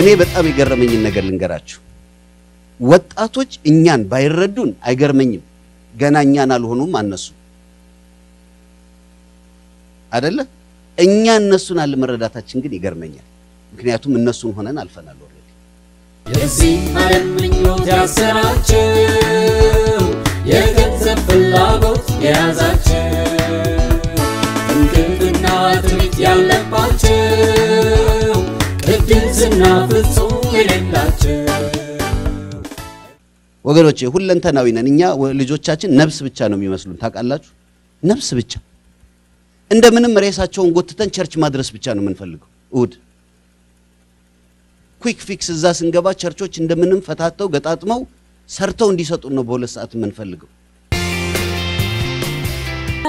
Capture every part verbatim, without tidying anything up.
እኔ በጣም ይገርመኝ ነገር ልንገራችሁ ወጣቶች እኛን ባይረዱን አይገርመኝም ገና እኛን አልሆኑም አነሱ አይደለ እኛ እነሱን አልመረዳታችን ግን ይገርመኛል ምክንያቱም እነሱን ሆነን አልፈናል ኦሬዲ የዚ አለምኞት ያሰራችሁ የገንዘብ ፍላጎት ያዛችሁ እንግብና ትምት ያለባችሁ እድንዝና ፍጹም የሌላችሁ ወገኖቼ ሁለንተናዊ ነን እኛ ልጆቻችን ነፍስ ብቻ ነው የሚመስሉን ታቃላችሁ ነፍስ ብቻ እንደምንም ሬሳቸውን ጎትተን ቸርች ማድረስ ብቻ ነው የምንፈልገው ኡድ quick fix እዛስ እንገባ ቸርቾች እንደምንም ፈታተው ገጣጥመው ሰርተው እንዲሰጡን ነው በሁለት ሰዓት የምንፈልገው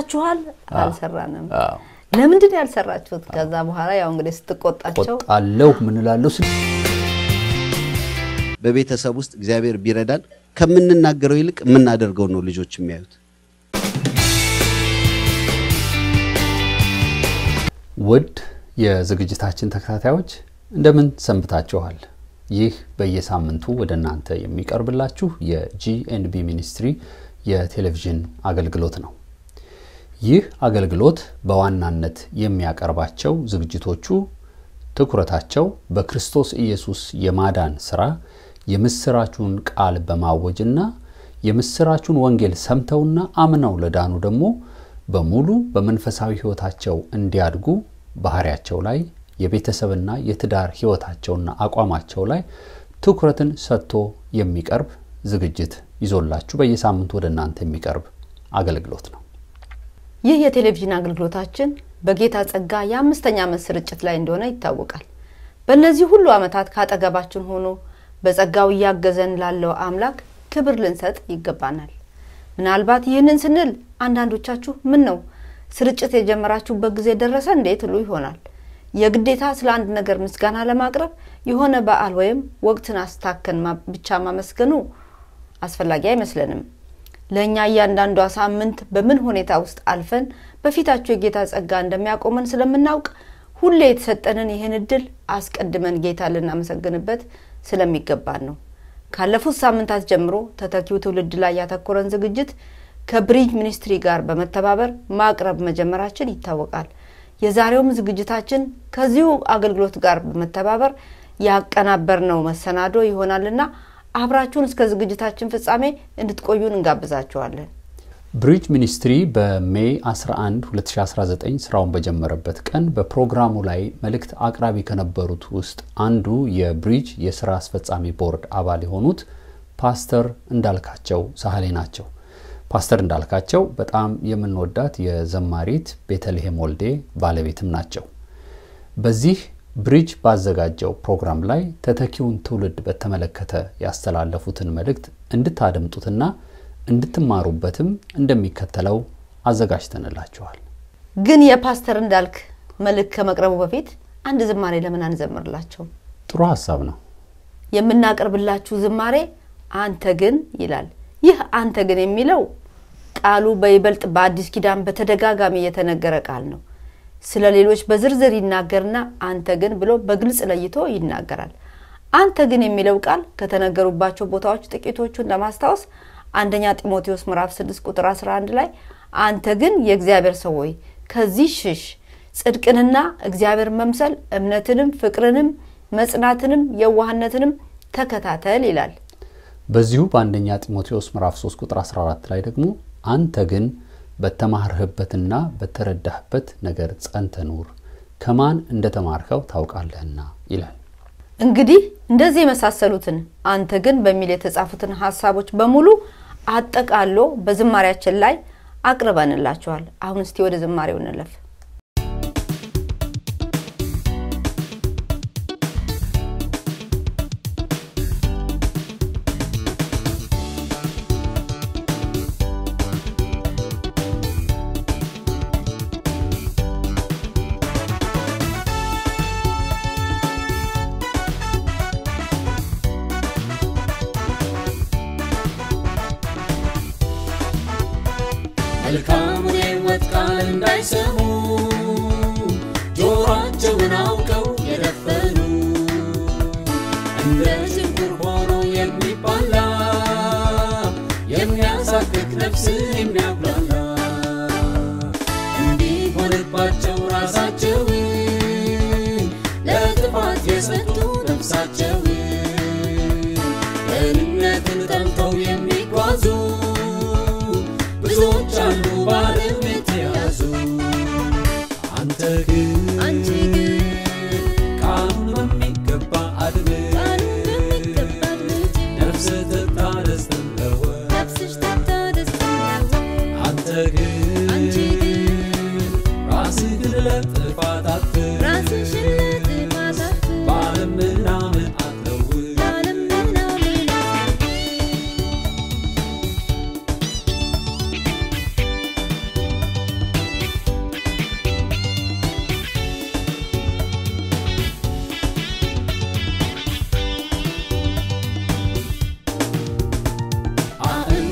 አቻል አልሰራንም ለምን እንደዚህ ያልሰራችሁት ከዛ በኋላ ያው እንግዲህ ስትቆጣቸው ቆጣለው ምን ላለው በቤተሰብ ውስጥ እግዚአብሔር ቢረዳን ከምንናገረው ይልቅ ምን አደርገው ነው ልጆች የሚያዩት ወድ የዝግጅታችን ተከታታዮች እንደምን ሰንብታችኋል ይህ በየሳምንቱ ወደናንተ የሚቀርብላችሁ የጂ ኤንድ ቢ Ministry የቴሌቪዥን አገልግሎት ነው ይህ አገልግሎት በዋናነት የሚያቀርባቸው ዝግጅቶቹ ትኩረታቸው በክርስቶስ ኢየሱስ የማዳን ሥራ የምስራቹን ቃል በማወጅና የምስራቹን ወንጌል ሰምተውና አምነው ለዳኑ ደግሞ በሙሉ በመንፈሳዊ ሕይወታቸው እንዲያድጉ ባህሪያቸው ላይ የቤተሰብና የትዳር ሕይወታቸውና አቋማቸው ላይ ትኩረትን ሰጥቶ የሚቀርብ ዝግጅት ይዞላችሁ በየሳምንቱ ወደናንተ የሚቀርብ አገልግሎት ነው። ይህ የቴሌቪዥን አገልግሎታችን በጌታ ጸጋ የአምስተኛ ዓመት ስርጭት ላይ እንደሆነ ይታወቃል። በእነዚህ ሁሉ ዓመታት ካጠገባችን ሆኖ በጸጋው ያገዘን ላለው አምላክ ክብር ልንሰጥ ይገባናል። ምናልባት ይህንን ስንል አንዳንዶቻችሁ ምን ነው ስርጭት የጀመራችሁበት ጊዜ ደረሰ እንዴት ሉ ይሆናል የግዴታ ስለ አንድ ነገር ምስጋና ለማቅረብ የሆነ በዓል ወይም ወቅትን አስተካከን ብቻ ማመስገኑ አስፈልጊ አይመስለንም ለኛ ያንዳንዱ አሳምንት በምን ሁኔታ ውስጥ አልፈን በፊታቸው ጌታ ጸጋ እንደሚያቆመን ስለምናውቅ ሁሌ የተሰጠነን ይሄን እድል አስቀድመን ጌታ ለናመሰግንበት ስለሚገባን ነው ካለፉት ሳምንታት ጀምሮ ተተኪው ትውልድ ላይ ያተኮረን ዝግጅት ከብሪጅ ሚኒስትሪ ጋር በመተባበር ማቅረብ መጀመራችን ይታወቃል የዛሬውም ዝግጅታችን ከዚሁ አገልግሎት ጋር በመተባበር ያቀናበርነው መሰናዶ ይሆናልና አብራችሁን እስከ ዝግጅታችን ፍጻሜ እንድትቆዩን እንጋብዛችኋለን ብሪጅ ሚኒስትሪ በሜይ አስራ አንድ ሁለት ሺህ አስራ ዘጠኝ ስራውን በጀመረበት ቀን በፕሮግራሙ ላይ መልእክት አቅራቢ ከነበሩት ውስጥ አንዱ የብሪጅ የሥራ አስፈጻሚ ቦርድ አባል የሆኑት ፓስተር እንዳልካቸው ሳህሌ ናቸው ፓስተር እንዳልካቸው በጣም የምንወዳት የዘማሪት ቤተልሔም ወልዴ ባለቤትም ናቸው በዚህ ብሪጅ ባዘጋጀው ፕሮግራም ላይ ተተኪውን ትውልድ በተመለከተ ያስተላለፉትን መልእክት እንድታደምጡትና እንድትማሩበትም እንደሚከተለው አዘጋጅተንላችኋል ግን የፓስተር እንዳልክ መልእክት ከመቅረቡ በፊት አንድ ዝማሬ ለምን አንዘምርላችሁ ጥሩ ሐሳብ ነው የምናቀርብላችሁ ዝማሬ አንተ ግን ይላል ይህ አንተ ግን የሚለው ቃሉ በይበልጥ በአዲስ ኪዳን በተደጋጋሚ የተነገረ ቃል ነው ስለሌሎች በዝርዝር ይናገርና አንተ ግን ብሎ በግልጽ ለይቶ ይናገራል አንተ ግን የሚለው ቃል ከተነገሩባቸው ቦታዎች ጥቂቶቹን ለማስተዋወስ አንደኛ ጢሞቴዎስ ምዕራፍ ስድስት ቁጥር አስራ አንድ ላይ አንተ ግን የእግዚአብሔር ሰው ሆይ ከዚህ ሽሽ ጽድቅንና እግዚአብሔር መምሰል እምነትንም ፍቅርንም መጽናትንም የዋህነትንም ተከታተል ይላል በዚሁ በአንደኛ ጢሞቴዎስ ምዕራፍ ሶስት ቁጥር አስራ አራት ላይ ደግሞ አንተ ግን በተማርህበትና በተረዳህበት ነገር ጸንተህ ኑር ከማን እንደተማርከው ታውቃለህና ይላል እንግዲህ እንደዚህ መሳሰሉትን አንተ ግን በሚል የተጻፉትን ሐሳቦች በሙሉ አጠቃሎ በዝማሪያችን ላይ አቅርበንላችኋል አሁን እስቲ ወደ ዝማሪው እንለፍ Joracho and I'll go get a fellow ሳትክ ነፍስን የሚያብላላ እንዲሆንባቸው ራሳቸው ለጥፋት የሰጡ ነፍሳቸው እነትን ጠምተው የሚጓዙ ብዙዎች አሉ ባርም የተያዙ አንተ ግን አንቺ ግን ቃሉን በሚገባ አድምጥ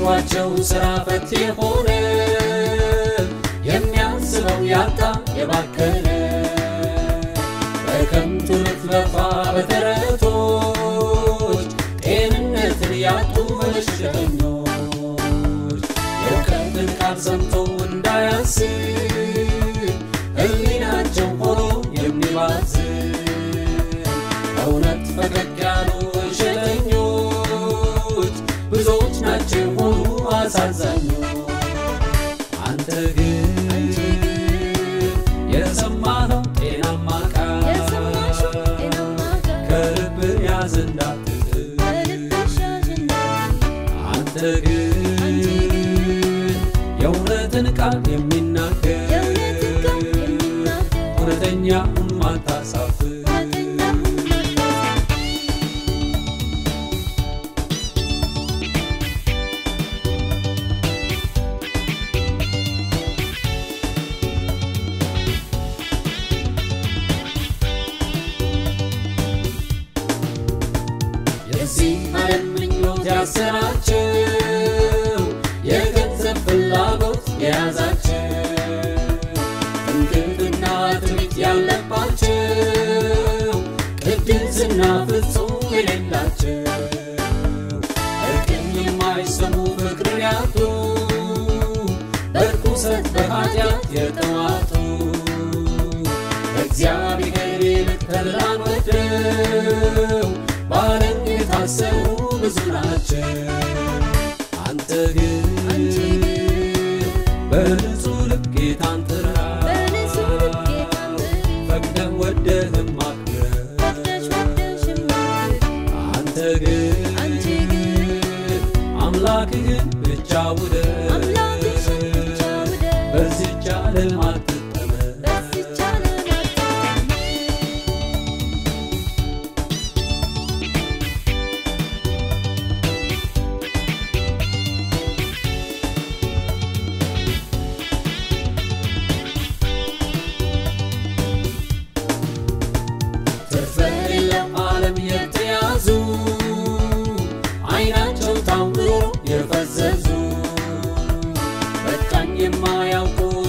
ዋቸው ስራፈት የሆነ የሚያንስበው ያጣ የባከነ በከንቱ ልትለፋ በተረቶች ጤንነትን ያጡ መልሸኞች የእውቀትን ቃል ሰምቶ እንዳያስብ ህሊናቸው ሆኖ የሚባዝን እውነት ፈቀቅ ያሉ እሸተኞች ብዙዎች ናቸው አሳዛኙ አንተ ግን የሰማነው ጤናማ ቃል ከልብ ያዘንዳት አንተ ግን የእውነትን ቃል የሚናገር እውነተኛውን ማታሳፍ ያሰራቸው የገንዘብ ፍላጎት የያዛቸው እንቅልፍና ትዕቢት ያለባቸው ቅድስና ፍጹም የሌላቸው እርቅን የማይሰሙ ፍቅርን ያጡ በርኩሰት በኃጢአት የተዋጡ እግዚአብሔር ይልቅ ተድላን ወደው ባለም የታሰሩ ብዙ ናቸው አንተ ግን በንጹ ልብ ጌታን ጥራ ፈቅደህ ወደህም አክብረው አንተ ግን አምላክህን ብቻ ውደድ በዚህች ዓለም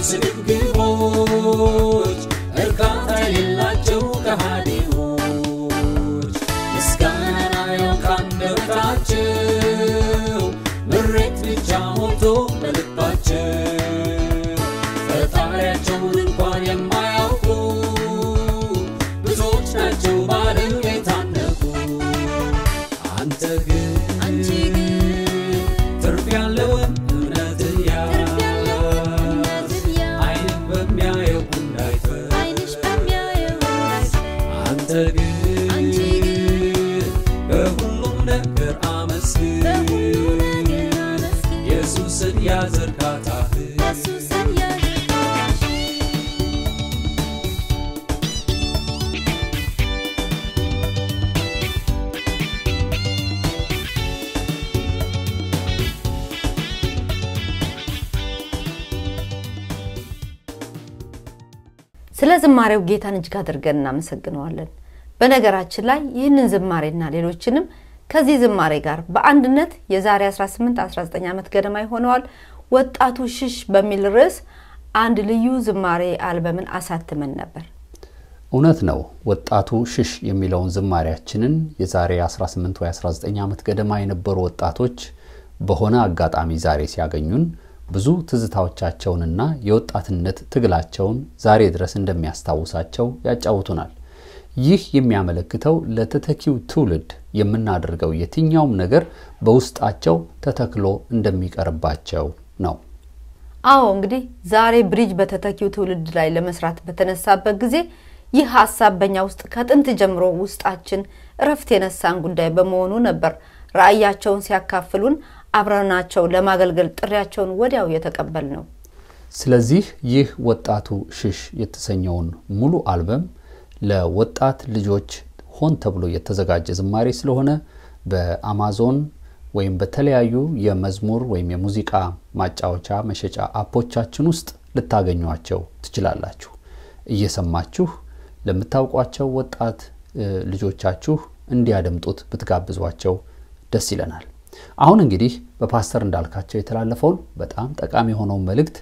ስግብግቦች እርካታ የሌላቸው ከሃዲዎች ምስጋና ያውቃንበታቸው ምሬት ብቻ ሞልቶ በልባቸው ፈጣሪያቸውን እንኳን የማያውቁ ብዙዎች ናቸው ባለም የታነቁ አንተ ግን አንቺ ግን ትርፍ ያለውን እምነትን ያ ስለዝማሬው ጌታን እጅ ካደርገና መሰግነዋለን በነገራችን ላይ ይህንን ዝማሬና ሌሎችንም ከዚህ ዝማሬ ጋር በአንድነት የዛሬ አስራ ስምንት አስራ ዘጠኝ ዓመት ገደማ ይሆነዋል ወጣቱ ሽሽ በሚል ርዕስ አንድ ልዩ ዝማሬ አልበምን አሳተመን ነበር እውነት ነው ወጣቱ ሽሽ የሚለውን ዝማሬያችንን የዛሬ አስራ ስምንት ወይ አስራ ዘጠኝ ዓመት ገደማ የነበሩ ወጣቶች በሆነ አጋጣሚ ዛሬ ሲያገኙን ብዙ ትዝታዎቻቸውንና የወጣትነት ትግላቸውን ዛሬ ድረስ እንደሚያስታውሳቸው ያጫውቱናል። ይህ የሚያመለክተው ለተተኪው ትውልድ የምናደርገው የትኛውም ነገር በውስጣቸው ተተክሎ እንደሚቀርባቸው ነው። አዎ እንግዲህ ዛሬ ብሪጅ በተተኪው ትውልድ ላይ ለመስራት በተነሳበት ጊዜ ይህ ሐሳብ በእኛ ውስጥ ከጥንት ጀምሮ ውስጣችን ረፍት የነሳን ጉዳይ በመሆኑ ነበር ራያቸውን ሲያካፍሉን አብራናቸው ለማገልገል ጥሪያቸውን ወዲያው የተቀበልነው። ስለዚህ ይህ ወጣቱ ሽሽ የተሰኘውን ሙሉ አልበም ለወጣት ልጆች ሆን ተብሎ የተዘጋጀ ዝማሬ ስለሆነ በአማዞን ወይም በተለያዩ የመዝሙር ወይም የሙዚቃ ማጫወቻ መሸጫ አፖቻችን ውስጥ ልታገኙዋቸው ትችላላችሁ። እየሰማችሁ ለምታውቋቸው ወጣት ልጆቻችሁ እንዲያደምጡት ብትጋብዟቸው ደስ ይለናል። አሁን እንግዲህ በፓስተር እንዳልካቸው የተላለፈው በጣም ጠቃሚ ሆኖ መልእክት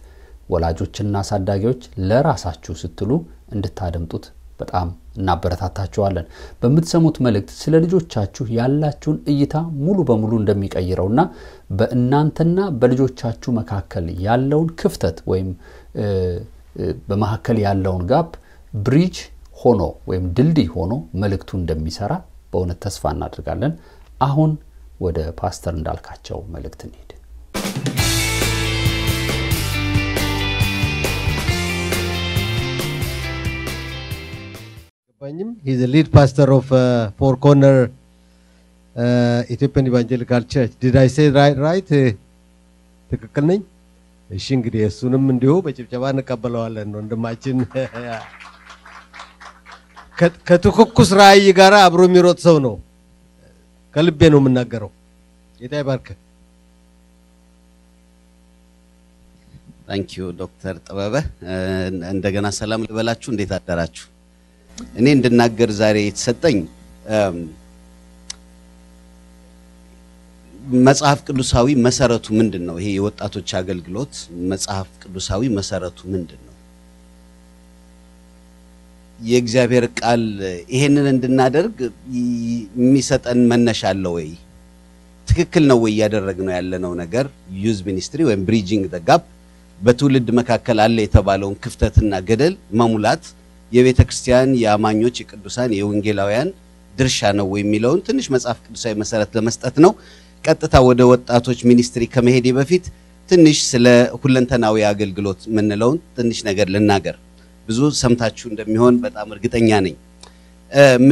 ወላጆችና ሳዳጊዎች ለራሳችሁ ስትሉ እንድታደምጡት በጣም እናበረታታችኋለን። በመተሰሙት መልእክት ስለ ልጆቻችሁ ያላችሁን እይታ ሙሉ በሙሉ እንደሚቀይረውና በእናንተና በልጆቻችሁ መካከል ያለውን ክፍተት ወይም በመካከል ያለውን ጋፕ ብሪጅ ሆኖ ወይም ድልድይ ሆኖ መልእክቱ እንደሚሰራ በእውነት ተስፋ እናደርጋለን። አሁን ወደ ፓስተር እንዳልካቸው መልእክት እንሂድ። ባኝም he's the lead pastor of uh, Four Corner uh, Ethiopian Evangelical Church. Did I say right right? ትክክል ነኝ? እሺ እንግዲህ እሱንም እንዲሁ በጭብጨባ እንቀበለዋለን ወንድማችን። ከትኩኩስ ራይ ጋራ አብሮ የሚሮጥ ሰው ነው። ከልቤ ነው የምናገረው። ጌታ ይባርክ። Thank you ዶክተር ጥበበ። እንደገና ሰላም ልበላችሁ። እንዴት አደራችሁ? እኔ እንድናገር ዛሬ የተሰጠኝ መጽሐፍ ቅዱሳዊ መሰረቱ ምንድነው? ይሄ የወጣቶች አገልግሎት መጽሐፍ ቅዱሳዊ መሰረቱ ምንድነው? የእግዚአብሔር ቃል ይሄንን እንድናደርግ የሚሰጠን መነሻ አለ ወይ? ትክክል ነው ወይ ያደረግነው ያለነው ነገር? ዩዝ ሚኒስትሪ ወይም ብሪጅንግ ዘ ጋፕ በትውልድ መካከል አለ የተባለውን ክፍተትና ገደል መሙላት የቤተክርስቲያን ያማኞች ቅዱሳን የወንጌላውያን ድርሻ ነው የሚለውን ትንሽ መጽሐፍ ቅዱሳዊ መሰረት ለመስጠት ነው። ቀጥታ ወደ ወጣቶች ሚኒስትሪ ከመሄድ በፊት ትንሽ ስለ ሁለንተናዊ አገልግሎት ምንለው ትንሽ ነገር ልናገር። ብዙ ሰምታችሁ እንደሚሆን በጣም እርግጠኛ ነኝ።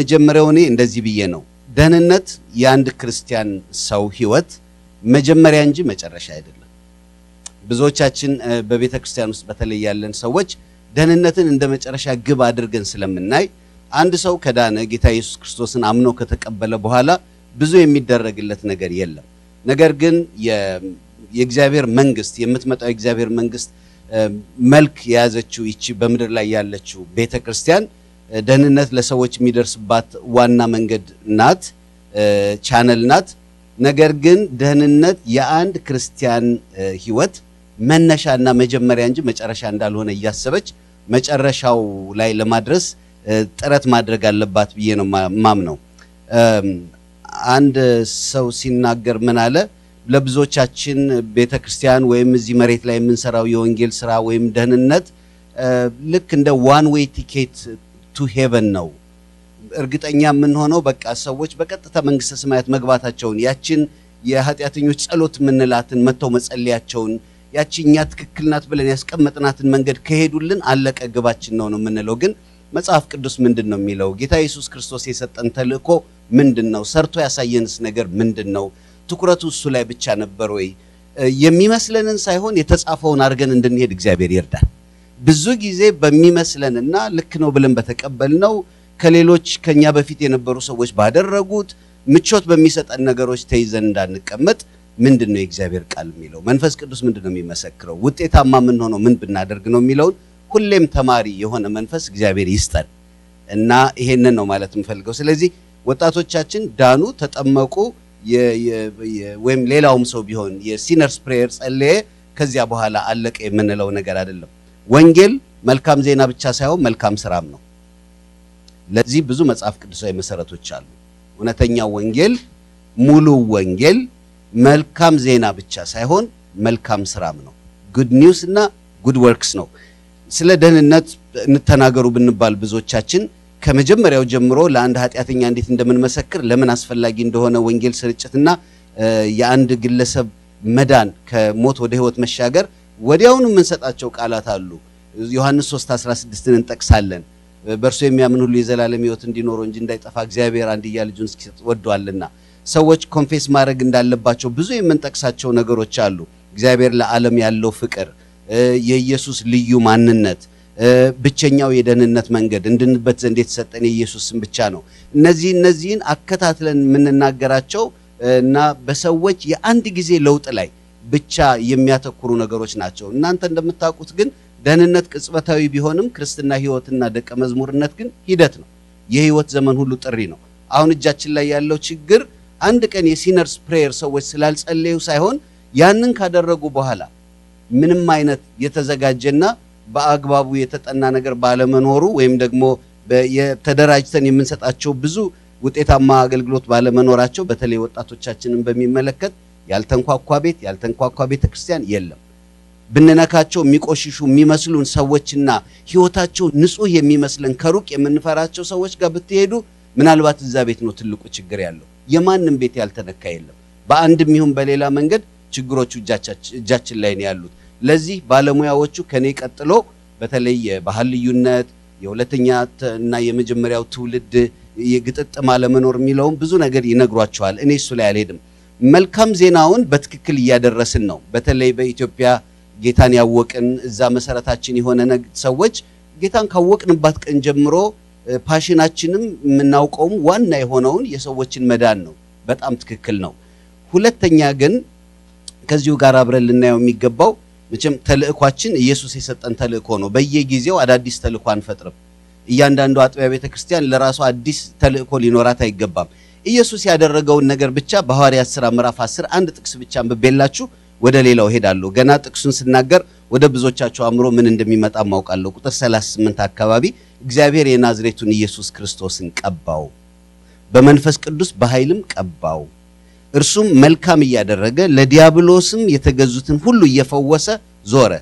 መጀመሪያው እኔ እንደዚህ ብዬ ነው ደህንነት የአንድ ክርስቲያን ሰው ህይወት መጀመሪያ እንጂ መጨረሻ አይደለም። ብዙዎቻችን በቤተክርስቲያን ውስጥ በተለይ ያለን ሰዎች ደህንነትን እንደመጨረሻ ግብ አድርገን ስለምናይ አንድ ሰው ከዳነ ጌታ ኢየሱስ ክርስቶስን አምኖ ከተቀበለ በኋላ ብዙ የሚደረግለት ነገር የለም። ነገር ግን የእግዚአብሔር መንግስት የምትመጣው የእግዚአብሔር መንግስት መልክ ያዘችው እቺ በመድር ላይ ያለችው ቤተክርስቲያን ደህንነት ለሰዎች የሚደርስባት ዋና መንገድ ናት፣ ቻነል ናት። ነገር ግን ደህንነት የአንድ ክርስቲያን ህይወት መነሻና መጀመሪያ እንጂ መጨረሻ እንዳልሆነ ያያሰበች መጨረሻው ላይ ለማድረስ ጥረት ማድረግ አለባት ብዬ ነው ማምነው። አንድ ሰው ሲናገር ምን አለ? ለብዙዎቻችን ቤተክርስቲያን ወይም እዚህ መሬት ላይ የምንሰራው የወንጌል ስራ ወይም ደህንነት ልክ እንደ ዋን ዌይ ቲኬት ቱ ሄቨን ነው። እርግጠኛ ምን ሆነው በቃ ሰዎች በቀጥታ መንግስተ ሰማያት መግባታቸውን ያችን የኃጢያተኞች ጸሎት ምንላትን መተው መጸልያቸውን ያቺኛ ትክክልናት ብለን ያስቀመጥናትን መንገድ ከሄዱልን አለቀ ግባችን ነው ነው ምንለው። ግን መጽሐፍ ቅዱስ ምንድነው የሚለው? ጌታ ኢየሱስ ክርስቶስ የሰጠን ተልእኮ ምንድነው? ሰርቶ ያሳየንስ ነገር ምንድነው? ትኩረቱ እሱ ላይ ብቻ ነበር ወይ? የሚመስለንን ሳይሆን የተጻፈውን አድርገን እንድንሄድ እግዚአብሔር ይርዳል። ብዙ ጊዜ በሚመስለንና ልክ ነው ብለን በተቀበልነው ከሌሎች ከኛ በፊት የነበሩ ሰዎች ባደረጉት ምቾት በሚሰጠን ነገሮች ተይዘን እንዳንቀመጥ ምንድነው የእግዚአብሔር ቃል የሚለው? መንፈስ ቅዱስ ምንድነው የሚመሰክረው? ውጤታማ ምን ሆኖ ምን ብናደርግ ነው የሚለው? ሁሌም ተማሪ የሆነ መንፈስ እግዚአብሔር ይስጠን እና ይሄንን ነው ማለት እንፈልገው። ስለዚህ ወጣቶቻችን ዳኑ፣ ተጠመቁ ወይም ሌላውም ሰው ቢሆን የሲነርስ ፕሬየር ጸለየ ከዚያ በኋላ አለቀ የምንለው ነገር አይደለም። ወንጌል መልካም ዜና ብቻ ሳይሆን መልካም ስራም ነው። ለዚህ ብዙ መጽሐፍ ቅዱሳዊ መሰረቶች አሉ። እውነተኛ ወንጌል፣ ሙሉ ወንጌል፣ መልካም ዜና ብቻ ሳይሆን መልካም ስራም ነው good news እና good works ነው ስለ ደህንነት እንተናገሩ ብንባል ብዙዎቻችን ከመጀመሪያው ጀምሮ ለአንድ ኃጢያተኛ እንዴት እንደምንመሰክር ለምን አስፈልጊ እንደሆነ ወንጌል ስርጭትና የአንድ ግለሰብ መዳን ከሞት ወደ ህይወት መሻገር ወዲያውኑ መንሰጣቸው ቃላት አሉ ዮሐንስ ሶስት አስራ ስድስት እንጠቅሳለን በርሱ የሚያምን ሁሉ የዘላለም ህይወት እንዲኖረው እንጂ እንዳይጠፋ እግዚአብሔር አንድያ ልጁን እስኪሰጥ ወዷልና ሰዎች ኮንፌስ ማድረግ እንዳለባቸው ብዙ የምንጠቅሳቸው ነገሮች አሉ እግዚአብሔር ለዓለም ያለው ፍቅር የኢየሱስ ልዩ ማንነት ብቸኛው የደህንነት መንገድ እንድንበት ዘንድ የተሰጠን ኢየሱስን ብቻ ነው እነዚህ እነዚህን አከታተለን ምንናገራቸው እና በሰዎች የአንድ ጊዜ ለውጥ ላይ ብቻ የሚያተኩሩ ነገሮች ናቸው እናንተ እንደምታውቁት ግን ደህንነት ቅጽበታዊ ቢሆንም ክርስትና ህይወትና ደቀ መዝሙርነት ግን ሂደት ነው የህይወት ዘመን ሁሉ ጥሪ ነው አሁን እጃችን ላይ ያለው ችግር አንድ ቀን የሲነርስ ፕሬየር ሰዎች ስላልጸለዩ ሳይሆን ያንን ካደረጉ በኋላ ምንም አይነት የተዘጋጀና በአግባቡ የተጠና ነገር ባለመኖሩ ወይም ደግሞ በየተደራጅተን የምንሰጣቸው ብዙ ውጤታማ አገልግሎት ባለመኖራቸው በተለይ ወጣቶቻችንን በሚመለከት ያልተንኳኳ ቤት ያልተንኳኳ ቤተ ክርስቲያን የለም ብንነካቸው የሚቆሽሹ የሚመስሉን ሰዎችና ህይወታቸው ንጹህ የሚመስለን ከሩቅ የምንፈራቸው ሰዎች ጋር ብትሄዱ ምናልባት እዛ ቤት ነው ትልቁ ችግር ያለው የማንንም ቤት ያልተነካ የለም በአንድም ይሁን በሌላ መንገድ ችግሮቹ እጃችን ላይ ነው ያሉት ለዚህ ባለሙያዎቹ ከኔ ቀጥሎ በተለይ ባህል ልዩነት የሁለተኛ እና የመጀመሪያው ትውልድ የግጥጥ ማለመኖር የሚለው ብዙ ነገር ይነግሯቸዋል እኔ እሱ ላይ አልሄድም መልካም ዜናውን በትክክል ያደረስን ነው በተለይ በኢትዮጵያ ጌታን ያወቅን እዛ መሰረታችን የሆነ ሰዎች ጌታን ካወቅንባት ቀን ጀምሮ ፓሽናችንም እናውቀው ዋና የሆነውን የሰዎችን መዳን ነው በጣም ትክክል ነው ሁለተኛ ግን ከዚሁ ጋር አብረን ልናየው የሚገባው መቼም ተልእኳችን ኢየሱስ የሰጠን ተልእኮ ነው በየጊዜው አዳዲስ ተልእኮ አንፈጥርም እያንዳንዱ አጥቢያ ቤተ ክርስቲያን ለራሱ አዲስ ተልእኮ ሊኖራት አይገባም ኢየሱስ ያደረገውን ነገር ብቻ በሐዋርያት ሥራ ምዕራፍ አስር አንድ ጥቅስ ብቻ በበላችሁ ወደ ሌላው ሄዳለሁ ገና ጥቅሱን ስናገር ወደ ብዙዎቻቸው አምሮ ምን እንደሚመጣ ማውቃለሁ ቁጥር ሰላሳ ስምንት አካባቢ እግዚአብሔር የናዝሬቱን ኢየሱስ ክርስቶስን ቀባው በመንፈስ ቅዱስ በኃይልም ቀባው እርሱም መልካም ያደረገ ለዲያብሎስም የተገዙትን ሁሉ እየፈወሰ ዞረ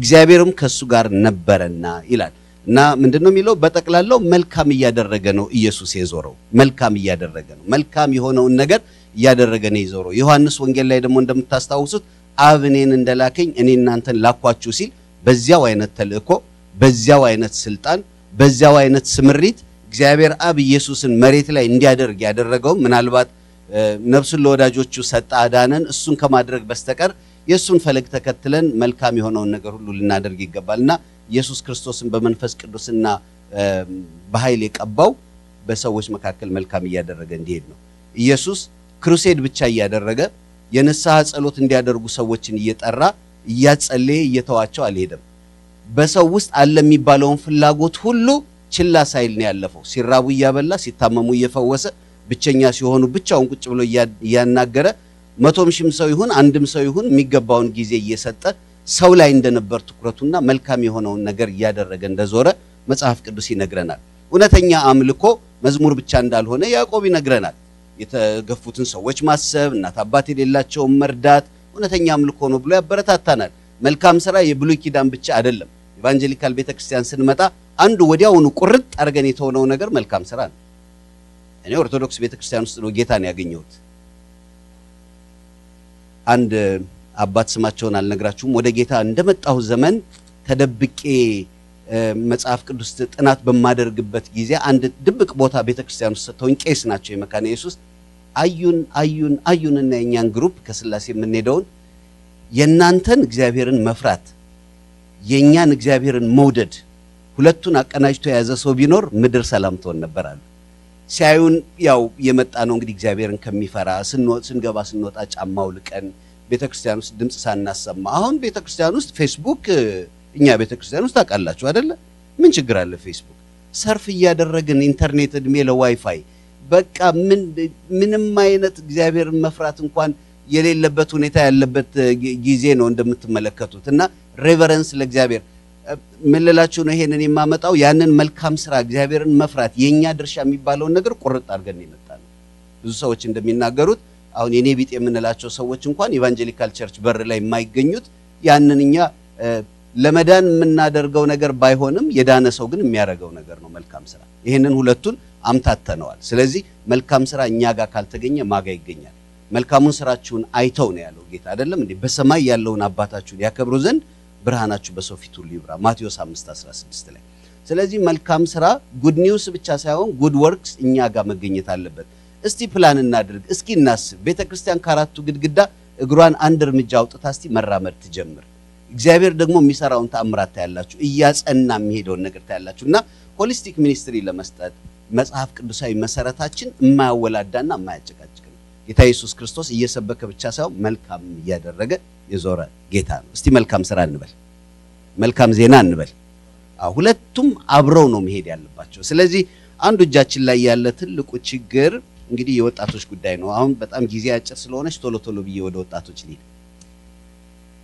እግዚአብሔርም ከሱ ጋር ነበርና ይላል እና ምንድነው የሚለው በጠቅላላው መልካም ያደረገ ነው ኢየሱስ የዞረው መልካም ያደረገ ነው መልካም የሆነውን ነገር ያደረገ ነው የዞረው ዮሐንስ ወንጌል ላይ ደግሞ እንደምታስታውሱት አብኔን እንደላከኝ እኔ እናንተን ላኳችሁ ሲል በዚያው አይነት ተልእኮ በዚያው አይነት ስልጣን በዚያው አይነት ስምሪት እግዚአብሔር አብ ኢየሱስን መሬት ላይ እንዲያደርግ ያደረገው ምናልባት ነፍሱን ለወዳጆቹ ሰጣ አዳነን እሱን ከማድረግ በስተቀር የሱን ፈለግ ተከትለን መልካም የሆነውን ነገር ሁሉ ልናደርግ ይገባልና ኢየሱስ ክርስቶስን በመንፈስ ቅዱስና በኃይል የቀባው በሰዎች መካከል መልካም ያደረገ እንዲሄድ ነው ኢየሱስ ክሩሴድ ብቻ ያደረገ የነሳህ ጸሎት እንዲያደርጉ ሰዎችን እየጠራ እያጸለየ እየተዋቸው አልሄደም በሰው ውስጥ አለ የሚባለውን ፍላጎት ሁሉ ችላ ሳይል ነው ያለፈው ሲራቡ ያበላ ሲታመሙ እየፈወሰ ብቸኛ ሲሆኑ ብቻውን ቁጭ ብሎ ያናገረ መቶ ሺህ ሰው ይሁን አንድም ሰው ይሁን የሚገባውን ጊዜ እየሰጠ ሰው ላይ እንደነበር ትኩረቱና መልካም የሆነውን ነገር ያደረገ እንደዞረ መጽሐፍ ቅዱስ ይነግረናል እነተኛ አምልኮ መዝሙር ብቻ እንዳልሆነ ያዕቆብ ይነግረናል የተገፉትን ሰዎች ማሰብ እና አባት የሌላቸው መርዳት እነተኛ አምልኮ ነው ብሎ ያበረታታናል መልካም ሥራ የብሉይ ኪዳን ብቻ አይደለም ኢቫንጀሊካል ቤተክርስቲያን ስንመጣ አንዱ ወዲያውኑ ቁርጥ አድርገን የተወነው ነገር መልካም ሥራ ነው እኔ ኦርቶዶክስ ቤተክርስቲያን ውስጥ ነው ጌታን ያገኘሁት አንድ አባት ስማቸውን አልነግራችሁም ወደ ጌታ እንደመጣው ዘመን ተደብቄ መጽሐፍ ቅዱስ ጥናት በማደርግበት ጊዜ አንድ ድብቅ ቦታ ቤተክርስቲያን ውስጥ ተወኝ ቄስ ናቸው የመካነ ኢየሱስ አዩን አዩን አዩን እና የኛን ግሩፕ ከስላሴ ምን ሄደውን የናንተን እግዚአብሔርን መፍራት የኛን እግዚአብሔርን መውደድ ሁለቱን አቀናጅቶ ያዘ ሰው ቢኖር ምድር ሰላምቶን ነበርአል ሳይውን ያው የመጣ ነው እንግዲህ እግዚአብሔርን ከሚፈራ ስንወጥ ስንገባ ስንወጣ ጫማው ልቀን ቤተክርስቲያን ውስጥ ድምጽ ሳናሰማ አሁን ቤተክርስቲያን ውስጥ ፌስቡክ እኛ ቤተክርስቲያን ውስጥ አቃላችሁ አይደለ ምን ችግር አለ ፌስቡክ ሰርፍ ያደረገን ኢንተርኔት እድሜ ለዋይፋይ በቃ ምን ምንም አይነት እግዚአብሔርን መፍራት እንኳን የሌለበት ሁኔታ ያለበት ጊዜ ነው እንደምትመለከቱትና ሬቨረንስ ለእግዚአብሔር ምልላችሁ ነው ይሄንን የማመጣው ያንን መልካም ስራ እግዚአብሔርን መፍራት የኛ ድርሻ የሚባለው ነገር ቁርጥ አድርገን ይመጣል ብዙ ሰዎች እንደሚናገሩት አሁን የኔ ቢጤ የምንላቸው ሰዎች እንኳን ኢቫንጀሊካል ቸርች በር ላይ የማይገኙት ያንንኛ ለመዳን የምናደርገው ነገር ባይሆንም የዳነ ሰው ግን የሚያደርገው ነገር ነው መልካም ስራ ይሄንን ሁለቱን አምታተነዋል ስለዚህ መልካም ስራ እኛ ጋር ካልተገኘ ማጋ ይገኛል መልካሙን ስራችሁን አይተው ነው ያለው ጌታ አይደለም እንዴ በሰማይ ያለውን አባታችሁን ያከብሩ ዘንድ ብርሃናችሁ በሰው ፊት ሁሉ ይብራ ማቴዎስ five sixteen ላይ ስለዚህ መልካም ስራ ጉድ ኒውስ ብቻ ሳይሆን ጉድ ወርክስ እኛ ጋር መገኘት አለበት እስቲ ፕላን እናድርግ እስኪ እናስብ ቤተክርስቲያን ካራቱ ግድግዳ እግሯን አንድ እርምጃ አውጥታ እስቲ መራመድ ትጀምር እግዚአብሔር ደግሞ የሚሰራውን ተአምራት ያላችሁ እያጸና የሚሄደው ነገር ታያላችሁና ሆሊስቲክ ሚኒስትሪ ለመስጠት መጽሐፍ ቅዱሳዊ መሰረታችን ማያወላዳና ማያጨቃጭቅ ጌታ ኢየሱስ ክርስቶስ እየሰበከ ብቻ ሳይሆን መልካም ያደረገ የዞረ ጌታ ነው እስቲ መልካም ስራ እንበል መልካም ዜና እንበል ሁለቱም አብረው ነው መሄድ ያለባቸው ስለዚህ አንዱ እጃችን ላይ ያለ ትልቁ ችግር እንግዲህ የወጣቶች ጉዳይ ነው አሁን በጣም ጊዜ አጭር ስለሆነሽ ቶሎ ቶሎ ብዬ ወደ ወጣቶች ልሂድ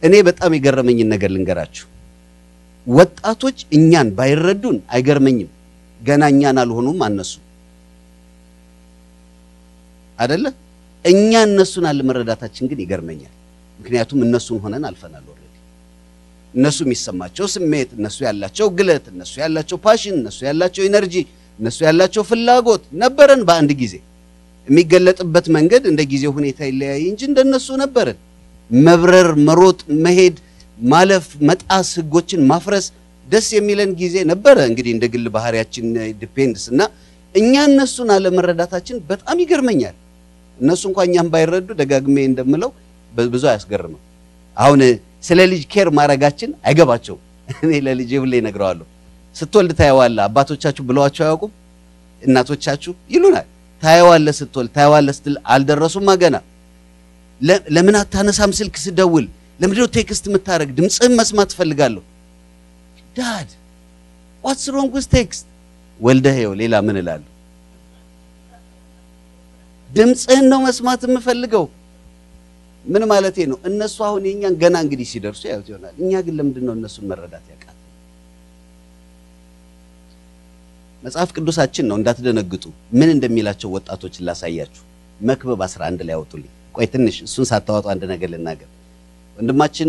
እኔ በጣም ይገርመኝ ነገር ልንገራችሁ ወጣቶች እኛን ባይረዱን አይገርመኝም ገናኛን አልሆኑም አነሱ አይደለ እኛ እነሱን አልመረዳታችን ግን ይገርመኛል ምክንያቱም እነሱን ሆነን አልፈናል ኦሬዲ እነሱ የሚሰማቸው ስሜት እነሱ ያላቸው ግለት እነሱ ያላቸው ፓሽን እነሱ ያላቸው ኢነርጂ እነሱ ያላቸው ፍላጎት ነበረን በአንድ ጊዜ የሚገለጥበት መንገድ እንደ ጊዜው ሁኔታ ይለያይ እንጂ እንደነሱ ነበረን መብረር መሮጥ መሄድ ማለፍ መጣስ ህጎችን ማፍረስ ደስ የሚለን ጊዜ ነበር እንግዲህ እንደ ግል ባህሪያችን ዲፔንድስና እኛ እነሱን አለ መረዳታችን በጣም ይገርመኛል እነሱ እንኳን እኛን ባይረዱ ደጋግሜ እንደምለው ብዙ ያስገርመው አሁን ስለ ልጅ ኬር ማረጋችን አይገባቸው እኔ ለልጅ ብለ ይነግራዋለሁ ስትወልድ ታያዋለ አባቶቻችሁ ብለዋቸው ያውቁ እናቶቻችሁ ይሉናል ታያዋለ ስትወልድ ታያዋለ ስትል አልደረሱም ገና ለምን አታነሳም ስልክ ስደውል ለምድሮ ቴክስት መታረግ ድምጽህን መስማት ፈልጋለሁ ዳድ what's wrong with text ወልደህው ሌላ ምን እላለሁ ድምጽህን ነው መስማት የምፈልገው ምን ማለቴ ነው እነሱ አሁን የኛን ገና እንግዲህ ሲደርሱ ያዩት ይሆናል እኛ ግን ለምንድን ነው እነሱን መረዳት ያቃተን መጽሐፍ ቅዱሳችን ነው እንዳትደነግጡ ምን እንደሚላቸው ወጣቶች ላሳያችሁ መክብብ eleven ላይ አውጡልኝ ቆይተንሽ እሱን ሳታወጣ አንድ ነገር ልናገር ወንድማችን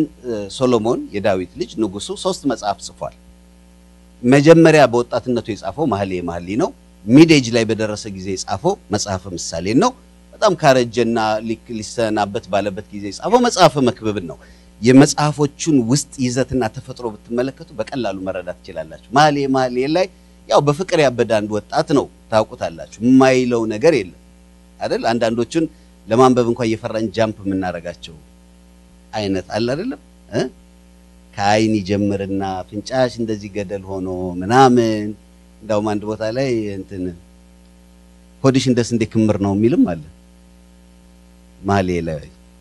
ሶሎሞን የዳዊት ልጅ ንጉሱ ሶስት መጽሐፍ ጽፏል መጀመሪያ በወጣትነቱ የጻፈው ማህሌ ማህሊ ነው ሚድ ኤጅ ላይ በደረሰ ጊዜ የጻፈው መጽሐፈ ምሳሌ ነው በጣም ካረጀና ሊሰናበት ባለበት ጊዜ የጻፈው መጽሐፈ መክብብ ነው የመጽሐፎቹን ውስጥ ይዘትና ተፈጥሮ ብትመለከቱ በቀላሉ መረዳት ይችላላችሁ ማህሌ ማህሊ ላይ ያው በፍቅር ያበደ አንድ ወጣት ነው ታውቁታላችሁ ማይለው ነገር የለም አይደል አንድ አንዶቹን ለማንበብ እንኳን የፈራን ጃምፕ ምናረጋቸው አይነት አለ አይደለም እ ካይን ይጀምርና ፍንጫሽ እንደዚህ ገደል ሆኖ ምናምን እንዳው ማንድ ቦታ ላይ እንትን ሆዲሽ እንደስ እንደክምር ነው ሚልም አለ ማሌለ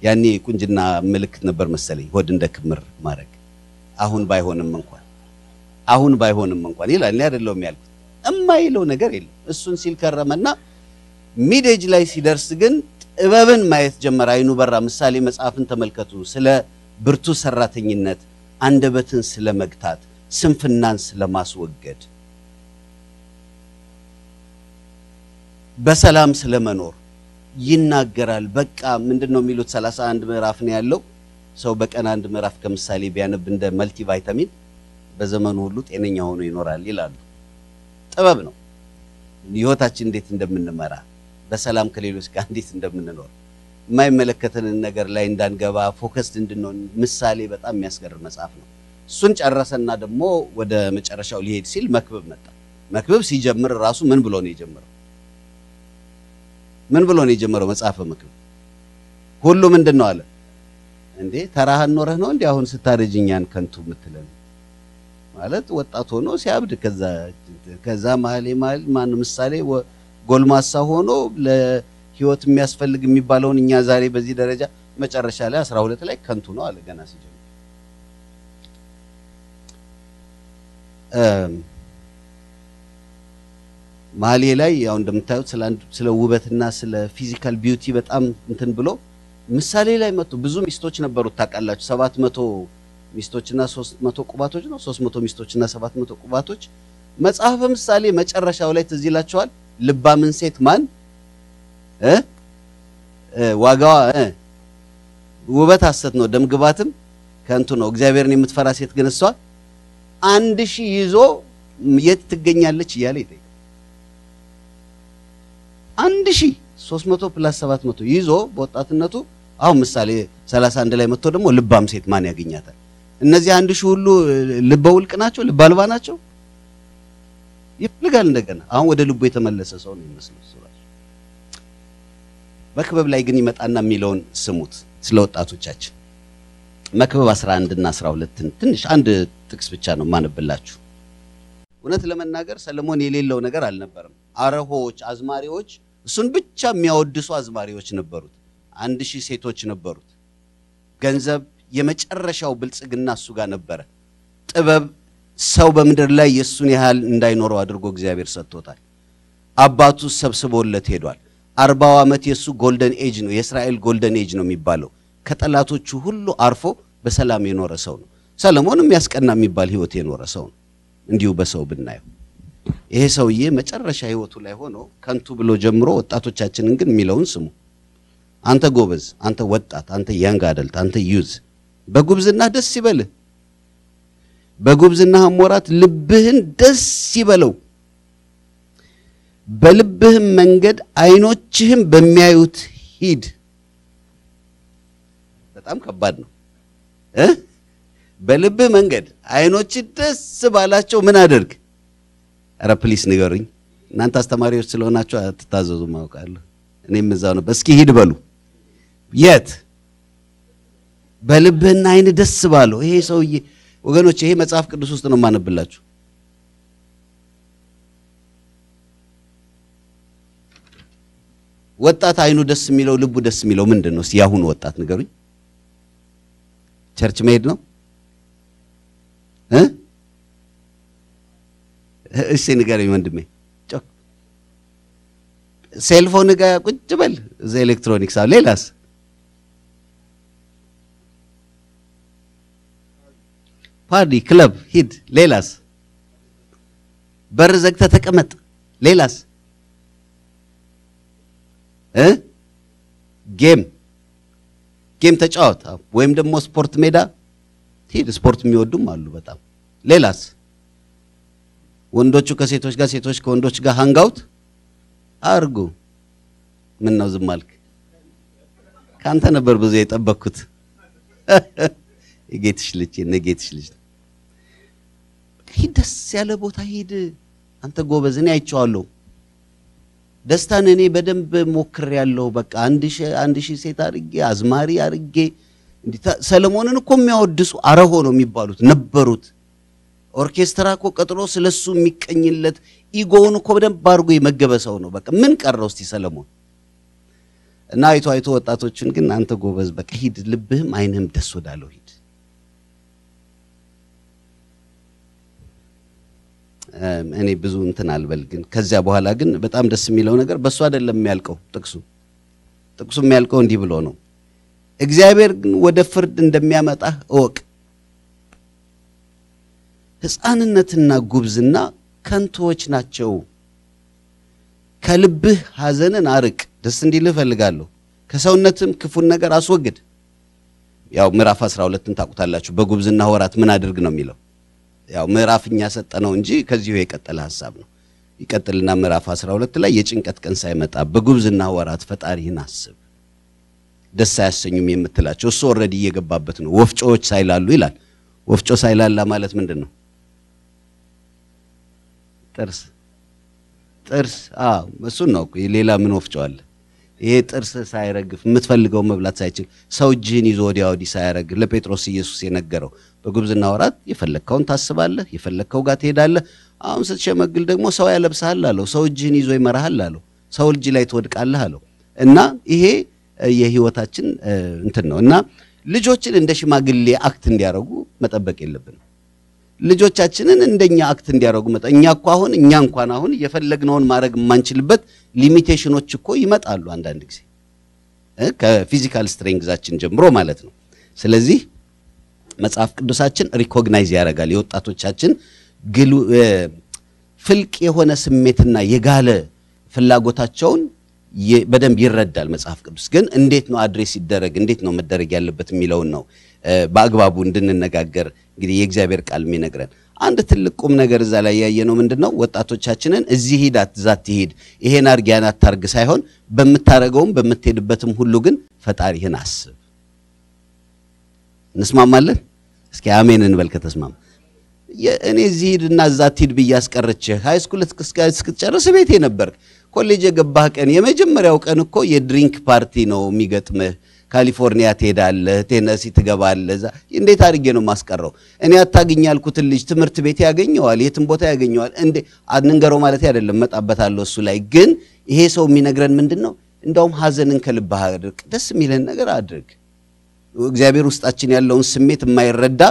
ያኔ ቁንጅና ምልክት ነበር መሰለኝ ሆድ እንደክምር ማረግ አሁን ባይሆንም እንኳን አሁን ባይሆንም እንኳን ይላል እኔ አይደለም ያልኩት እማይለው ነገር የለም እሱን ሲል ከረመና ሚድ ኤጅ ላይ ሲደርስ ግን እባብን ማየት ጀመረ አይኑ በራ ምሳሌ መጽሐፍን ተመልከቱ ስለ ብርቱ ሰራተኝነት አንደበትን ስለ መግታት ስንፍናን ስለ ማስወገድ በሰላም ስለ መኖር ይናገራል በቃ ምንድነው የሚሉት thirty-one ምዕራፍ ነው ያለው ሰው በቀን አንድ ምዕራፍ ከምሳሌ ቢያነብ እንደ መልቲ ቫይታሚን በዘመኑ ሁሉ ጤነኛ ሆኖ ይኖራል ይላሉ ጥበብ ነው ህይወታችን እንዴት እንደምንመራ በሰላም ከሌሎች ጋር እንዴት እንደምንኖር ማይመለከተንን ነገር ላይ እንዳንገባ ፎከስድ እንድንሆን ምሳሌ በጣም የሚያስገርም መጽሐፍ ነው እሱን ጨረሰና ደግሞ ወደ መጨረሻው ሊሄድ ሲል መክብብ መጣ መክብብ ሲጀምር ራሱ ምን ብሎ ነው የጀመረው ምን ብሎ ነው የጀመረው መጽሐፈ መክብብ ሁሉ ምንድነው አለ እንዴ ተራህን ኖርህ ነው እንዴ አሁን ስታረጅኛን ከንቱ ምትለን ማለት ወጣት ሆኖ ሲያብድ ከዛ ከዛ ማህሌ ማል ማን ምሳሌ ጎልማሳ ሆኖ ለህይወት የሚያስፈልግ የሚባለውን እኛ ዛሬ በዚህ ደረጃ መጨረሻ ላይ twelve ላይ ከንቱ ነው አለ ገና ሲጀምር እም ማህሌ ላይ ያው እንደምታዩት ስለ ስለ ውበትና ስለ ፊዚካል ቢዩቲ በጣም እንትን ብሎ ምሳሌ ላይ መጥቶ ብዙ ሚስቶች ነበሩት ታውቃላችሁ seven hundred ሚስቶችና three hundred ቁባቶች ነው three hundred ሚስቶችና seven hundred ቁባቶች መጽሐፈ ምሳሌ መጨረሻው ላይ ተዚላቸዋል ልባምን ሴት ማን እ Waga eh. Ubat hasat no dem gbatim. Kanto no exaver ni mutfarasit genaswa. And she iso yet ganyal chialite. And she sosmoto plus savatmoto iso bot atinatu. Ah, misali salasandele mato demo libam sit mania ginyata. Nazi and shulu libaul canacho, libalvanacho. You plug and again. I would look better my lessons only Muslim Surah. Macabab like Nimet Anna Milon Samut, slot out to church. Macabas ran the Nasra Latin, Tinish and the Texpichano man of Bellachu. Unatleman Nagar, Salomoni Lilo Nagaral Nabaram, Arahoch, Asmarioch, Sunbicha Mio Duswas Marioch in a bird, and she say touch in a bird. Ganzab Yemech Rashaw builds again Nasugana Ber. Saw bamder lay yesuni hal ndainoro adrugo Xavier Satota. Abatu subsebol letedwal. Arbawa metiesu golden age no Israel golden age no mibalo. Catalato chuhullo arfo, besalami no rason. Salamonum yaskana mibal hiwote no rason. And you beso bennayo. Eso ye metarasha hiwotu lehono, cantu below jemro, tato chachin milonsum. Anta gobes, anta wetat, anta young adult, anta youth. Bagubs and not the civil. በጉብዝና ሐሞራት ልብህን ደስ ይበለው በልብህ መንገድ አይኖችህም በሚያዩት ሂድ በጣም ከባድ ነው እ በልብህ መንገድ አይኖች ደስ ባላቸው ምን አድርግ አረ ፕሊስ ንገሩኝ እናንተ አስተማሪዎች ስለሆናችሁ አትታዘዙ ማውቃለሁ እኔም እዛው ነው በስኪ ሂድ በሉ የት በልብህና አይን ደስ ባለው ይሄ ሰውዬ ወገኖች ይሄ መጽሐፍ ቅዱስ ውስጥ ነው ማነብላችሁ ወጣት አይኑ ደስ የሚለው ልቡ ደስ የሚለው ምንድነው ሲያሁን ወጣት ንገሩኝ ቸርች መሄድ ነው እ እሺ ንገሩኝ ወንድሜ ጮክ ሴልፎን ጋር ቁጭ በል ዘ ኤሌክትሮኒክስ አለ ሌላስ Party, club, hid, lelas. Berzak tatakamat, lelas. Eh? Game. Game touch out. Wem the most sport meda? Hid, sport mio dumalu batam. Lelas. Wondochu kasetoshga setoshka wondochga hangout? Argu. Mennaw zumalk. Kanta neber buzu yetabakut. Egetish lich, negetish lich. He does sell about Hid Antagovas and I cholo. Dastan any bedem mokrealo, but Andish Andish Setarigi, Asmari Arigi, Salomon and Comio dus Arahono mi barut, Nabarut. Orchestra cocatos lessumic and yillet, ego no cobden bargui Magabasono, but Mencarosti Salomon. And I thought that Chinkin Antagovas, but he did live mine him desodalo. Any ብዙን ተናል በልግን ከዛ በኋላ ግን በጣም ደስ የሚለው ነገር በሱ አይደለም ያልቀው ጥቅሱ ጥቅሱ የሚያልቀው እንዲህ ብሎ ነው እግዚአብሔር ወደ ፍርድ እንደሚያመጣ ወቅ ህፃንነትና ጉብዝና ከንቶች ናቸው ከልብህ ሐዘንን አርቅ ደስ እንዲልህ ፈልጋለሁ ከሰውነትም ክፉን ነገር አስወግድ ያው ምዕራፍ አስራ ሁለትን ታቁታላችሁ በጉብዝና ወራት ምን አድርግ ነው የሚለው ያው ምዕራፍኛ ሰጠነው እንጂ ከዚህ የቀጠለ ሐሳብ ነው ይቀጥልና ምዕራፍ አስራ ሁለት ላይ የጭንቀት ቀን ሳይመጣ በጉብዝና ወራት ፈጣሪህን አስብ ደስ ያሰኙም የምትላቸው እሱ ኦሬዲ እየገባበት ነው ወፍጮች ሳይላሉ ይላል ወፍጮ ሳይላላ ማለት ምንድነው ጥርስ ጥርስ አ እሱ ነው ሌላ ምን ወፍጮ አለ ይሄ ጥርስ ሳይረግፍ የምትፈልገው መብላት ሳይችል ሰው ጂን ይዞ ወዲያው ዲ ሳይረግፍ ለጴጥሮስ ኢየሱስ የነገረው በጉብዝና ወራት ይፈልከውን ታስባለህ ይፈልከው ጋር ትሄዳለህ አሁን ስትሸመግል ደግሞ ሰው ያለብሳል አለው ሰው ጂን ይዞ ይመራሃል አለው ሰው ልጅ ላይ ተወድቃለህ አለው እና ይሄ የህይወታችን እንትን ነውና ልጆችን እንደ ሽማግሌ አክት እንዲያረጉ መጠበቅ የለብንም ልጆቻችንን እንደኛ አክት እንዲያረጉ መጠኛ እኮ አሁን እኛ እንኳን አሁን የፈለግነውን ማድረግ ማንችልበት ሊሚቴሽኖች እኮ ይመጣሉ አንድ አንድ ጊዜ እ ከፊዚካል ስትሬንግዛችን ጀምሮ ማለት ነው ስለዚህ መጽሐፍ ቅዱሳችን ሪኮግናይዝ ያደርጋል የወጣቶቻችን ፍልቅ የሆነ ስሜትና የጋለ ፍላጎታቸውን በደንብ ይረዳል መጽሐፍ ቅዱስ ግን እንዴት ነው አድሬስ ይደረግ እንዴት ነው መደረግ ያለበት የሚለው ነው በአግባቡ እንድንነጋገር እንግዲህ የእግዚአብሔር ቃል የሚነግረን አንድ ትልቁም ነገር እዛ ላይ ያየነው ምንድነው ወጣቶቻችንን እዚህ ሂዳት ዛት ሂድ ይሄን አርጋና ታርግ ሳይሆን በመታረገውም በመተደበትም ሁሉ ግን ፈጣሪህን አስብ እንስማማለን እስኪ አሜን እንበል ከተስማማ የእኔ ዚድና ዛት ሂድ በያስቀረች ሃይስኩል እስከጨርስ ቤት የነበርክ ኮሌጅ የገባህ ቀን የመጀመሪያው ቀን እኮ የድሪንክ ፓርቲ ነው የሚገጥመህ ካሊፎርኒያ ትሄዳለህ ቴነሲ ትገባለህ እንዴት አድርጌ ነው ማስቀረው እኔ አታገኛልኩት ልጅ ትምርት ቤት ያገኘዋል የትም ቦታ ያገኘዋል እንዴ አንንገረው ማለት አይደለም መጣበታለሁ እሱ ላይ ግን ይሄ ሰው የሚነግረን ምንድነው እንደውም ሐዘንን ከልባህ አድርግ ደስ የሚልን ነገር አድርግ እግዚአብሔር ውስጣችን ያለውን ስሜት የማይረዳ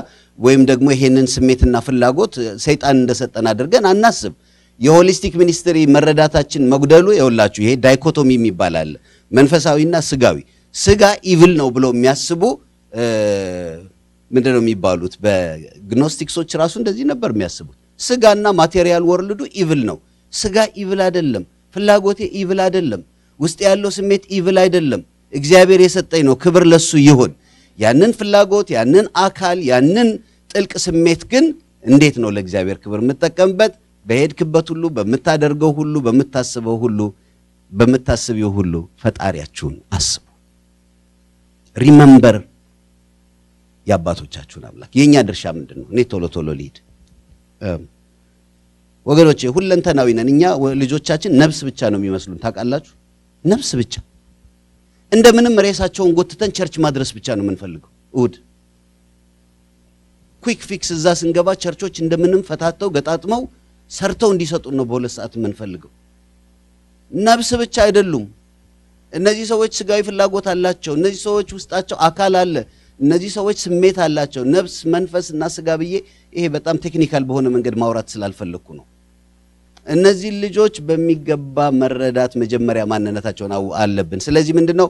ወይም ደግሞ ይሄንን ስሜትና ፍላጎት ሰይጣን እንደሰጠና አድርገን አናስብ የሆሊስቲክ ሚኒስትሪ መረዳታችን መጉደሉ ይወላችሁ ይሄ ዳይኮቶሚ የሚባላል መንፈሳዊና ስጋዊ ስጋ ኢቪል ነው ብሎ የሚያስቡ ምንድነው የሚባሉት በግኖስቲክሶች ራሱ እንደዚህ ነበር የሚያስቡት ስጋና ማቴሪያል ወርልዱ ኢቪል ነው ስጋ ኢቪል አይደለም ፍላጎቴ ኢቪል አይደለም ውስጥ ያለው ስሜት ኢቪል አይደለም እግዚአብሔር የሰጠኝ ነው ክብር ለሱ ይሁን ያንን ፍላጎት ያንን አካል ያንን ጥልቅ ስሜት ግን እንዴት ነው ለእግዚአብሔር ክብር መተቀምበት በሄድክበት ሁሉ በመታደርገው ሁሉ በመታሰበው ሁሉ በመታሰቢው ሁሉ ፈጣሪያችሁን አስቡ ሪመምበር ያባቶቻችሁን አምላክ የኛ ድርሻ ምንድነው እኔ ቶሎ ቶሎ ልሂድ ወገኖቼ ሁለንተናዊ ነን እኛ ልጆቻችን ነፍስ ብቻ ነው የሚመስሉን ታቃላችሁ ነፍስ ብቻ እንደምንም ራሳቸውን ጎትተን ቸርች ማድረስ ብቻ ነው የምንፈልገው ኡድ quick fix እዛስ እንገባ ቸርቾች እንደምንም ፈታተው ገጣጥመው ሰርተው እንዲሰጡ ነው በሁለት ሰዓት የምንፈልገው ነፍስ ብቻ አይደሉም እነዚህ ሰዎች ስጋዊ ፍላጎት አላቸው እነዚህ ሰዎች ውስጣቸው አካል አለ እነዚህ ሰዎች ስሜት አላቸው ነፍስ መንፈስና ስጋ ብዬ ይሄ በጣም ቴክኒካል በሆነ መንገድ ማውራት ስላልፈልኩ ነው እነዚህ ልጆች በሚገባ መረዳት መጀመሪያ ማንነታቸውን አለብን ስለዚህ ምንድነው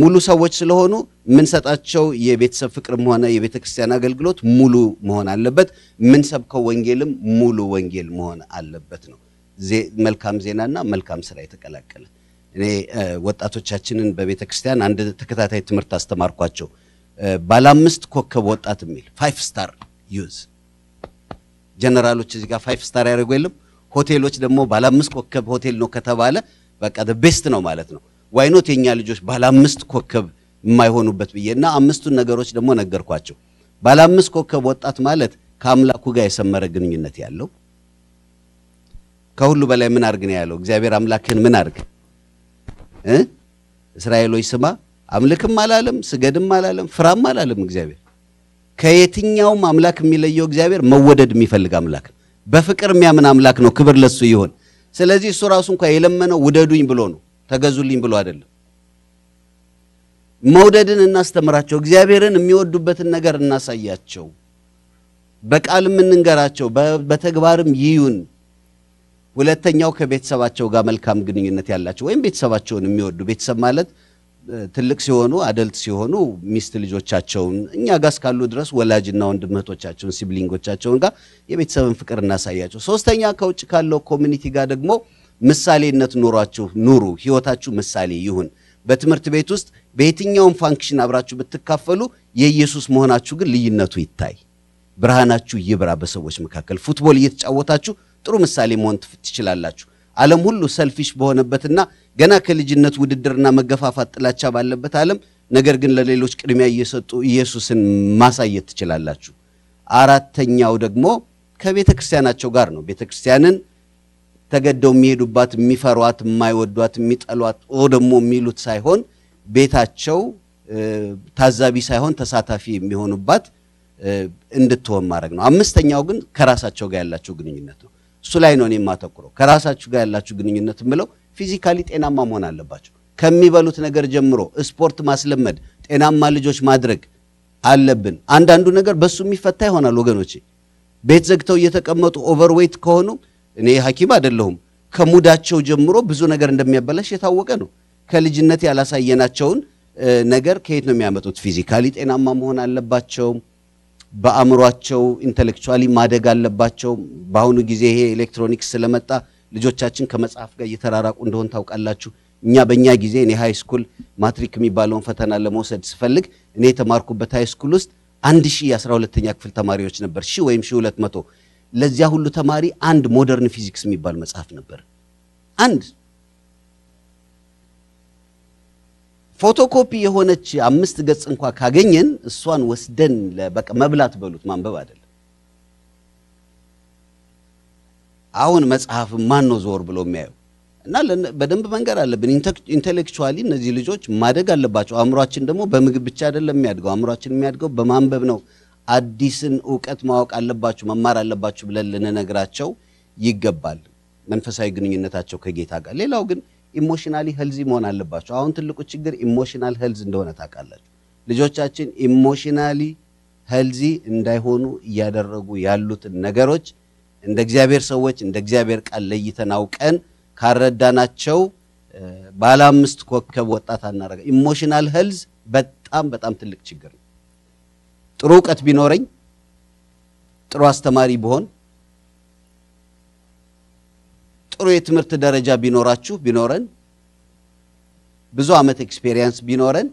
ሙሉ ሰዎች ስለሆኑ ምን ሰጣቸው የቤተሰብ ፍቅርም ሆነ የቤተክርስቲያን አገልግሎት ሙሉ መሆን አለበት ምን ሰብከው ወንጌልም ሙሉ ወንጌል መሆን አለበት ነው መልካም ዜናና መልካም ስራ የተቀላቀለ እኔ ወጣቶቻችንን በቤተክርስቲያን አንድ ተከታታይ ትምርት አስተማርኳቸው ባለ አምስት ኮከብ ወጣት የሚል ፋይቭ ስታር ዩዝ ጀነራሎች እዚህ ጋር ፋይቭ ስታር ያደርጉ የለም ሆቴሎች ደግሞ ባለ አምስት ኮከብ ሆቴል ነው ከተባለ በቃ the best ነው ማለት ነው why not የኛ ልጆች ባለ አምስት ኮከብ የማይሆኑበት በየና አምስቱን ነገሮች ደግሞ ነገርኳቸው ባለ አምስት ኮከብ ወጣት ማለት ከአምላኩ ጋር የሰመረ ግንኙነት ያለው ከሁሉ በላይ ምን አርግ ነው ያለው እግዚአብሔር አምላክህን ምን አርግ እ እስራኤሎይ ስማ አምልክም አላለም ስገድም አላለም ፍራም አላለም እግዚአብሔር ከየትኛው አምላክ የሚለየው እግዚአብሔር መወደድ የሚፈልግ አምላክ በፍቅር የሚያምን አምላክ ነው ክብር ለሱ ይሁን ስለዚህ እሱ ራሱ እንኳን የለመነው ውደዱኝ ብሎ ነው ተገዙልኝ ብሎ አይደለም መውደድን እናስተምራቸው እግዚአብሔርን የሚወዱበትን ነገር እናሳያቸው በቃልም እንንገራቸው በተግባርም ይዩን ሁለተኛው ከቤተሰባቸው ጋር መልካም ግንኙነት ያላቸው ወይም ቤተሰባቸውን የሚወዱ ቤተሰብ ማለት ትልቅ ሲሆኑ አደልት ሲሆኑ ሚስት ልጆቻቸውን እኛ ጋስ ካሉ ድረስ ወላጅና ወንድም እህቶቻቸውን ሲብሊንጎቻቸውን ጋር የቤተሰብን ፍቅር እናሳያቸው ሶስተኛ ከውጭ ካለው ኮሚኒቲ ጋር ደግሞ ምሳሌነት ኑሯችሁ ኑሩ ህይወታችሁ ምሳሌ ይሁን በትምርት ቤት ውስጥ በየትኛው ፋንክሽን አብራችሁ ብትካፈሉ የኢየሱስ መሆናችሁ ግን ልዩነቱ ይታይ ብርሃናችሁ ይብራ በሰዎች መካከል ፉትቦል እየተጫወታችሁ ጥሩ ምሳሌ መሆን ትችላላችሁ ዓለም ሁሉ ሰልፊሽ በሆነበትና ገና ከልጅነት ውድድርና መገፋፋት ጥላቻ ባለበት ዓለም ነገር ግን ለሌሎች ቅድሚያ እየሰጡ ኢየሱስን ማሳየት ትችላላችሁ አራተኛው ደግሞ ከቤተክርስቲያናቸው ጋር ነው ቤተክርስቲያንን ተገደው የሚሄዱባት የሚፈሯት የማይወዷት የሚጠሏት ወደሞ የሚሉት ሳይሆን ቤታቸው ታዛቢ ሳይሆን ተሳታፊ የሚሆኑባት እንድትሆን ማድረግ ነው አምስተኛው ግን ከራሳቸው ጋር ያላችሁ ግንኙነት ነው እሱ ላይ ነው እኔ ማተኩረው ከራሳችሁ ጋር ያላችሁ ግንኙነት ምለው ፊዚካሊ ጤናማ መሆን አለባችሁ ከሚበሉት ነገር ጀምሮ ስፖርት ማስለመድ ጤናማ ልጆች ማድረግ አለብን አንዳንዱ ነገር በሱ የሚፈታ ይሆናል ወገኖቼ ቤት ዘግተው እየተቀመጡ ኦቨርዌት ከሆኑ እኔ ሐኪም አይደለሁም ከሙዳቸው ጀምሮ ብዙ ነገር እንደሚያበላሽ የታወቀ ነው ከልጅነት ያላሳየናቸውን ነገር ከየት ነው የሚያመጡት ፊዚካሊ ጤናማ መሆን አለባቸው በአእምሮአቸው ኢንተሌክቹአሊ ማደግ አለባቸው ባሁን ጊዜ ይሄ ኤሌክትሮኒክስ ስለመጣ ልጆቻችን ከመጻፍ ጋር እየተራራቁ እንደሆነ ታውቃላችሁ እኛ በእኛ ጊዜ እኔ ሃይ ስኩል ማትሪክ የሚባለውን ፈተና ለመውሰድ ስፈልግ እኔ ተማርኩበት ሃይ ስኩል ውስጥ one thousand twelve ክፍል ተማሪዎች ነበር ሺ ወይም ሺ ሁለት መቶ ለዚያ ሁሉ ተማሪ አንድ ሞደርን ፊዚክስ የሚባል መጽሐፍ ነበር አንድ ፎቶኮፒ የሆነች አምስት ገጽ እንኳን ካገኘን እሷን ወስደን ለበቃ መብላት በሉት ማንበብ አይደለም አሁን መጽሐፍ ማን ነው ዞር ብሎ የሚያዩ እና በደንብ መንገር አለብን ኢንተሌክቹአሊ እነዚህ ልጆች ማደግ አለባቸው አምሯችን ደግሞ በመግብ ብቻ አይደለም የሚያድገው አምሯችን የሚያድገው በማንበብ ነው አዲስን ዕውቀት ማወቅ አለባችሁ መማር አለባችሁ ብለን ለነግራቸው ይገባል መንፈሳዊ ግንኙነታቸው ከጌታ ጋር ሌላው ግን ኢሞሽናሊ ሄልዚ መሆን አለባችሁ አሁን ትልቁ ችግር ኢሞሽናል ሄልዝ እንደሆነ ታውቃላችሁ ልጆቻችን ኢሞሽናሊ ሄልዚ እንዳይሆኑ ያደረጉ ያሉት ነገሮች እንደ እግዚአብሔር ሰዎች እንደ እግዚአብሔር ቃል ለይተናውቀን ካረዳናቸው ባለ አምስት ኮከብ ወጣት አናረጋ ኢሞሽናል ሄልዝ በጣም በጣም ትልቅ ችግር ነው ጥሩ ዕውቀት ቢኖርኝ ጥሩ አስተማሪ ቢሆን ጥሩ የትምህርት ደረጃ ቢኖራችሁ ቢኖረን ብዙ አመት ኤክስፒሪየንስ ቢኖረን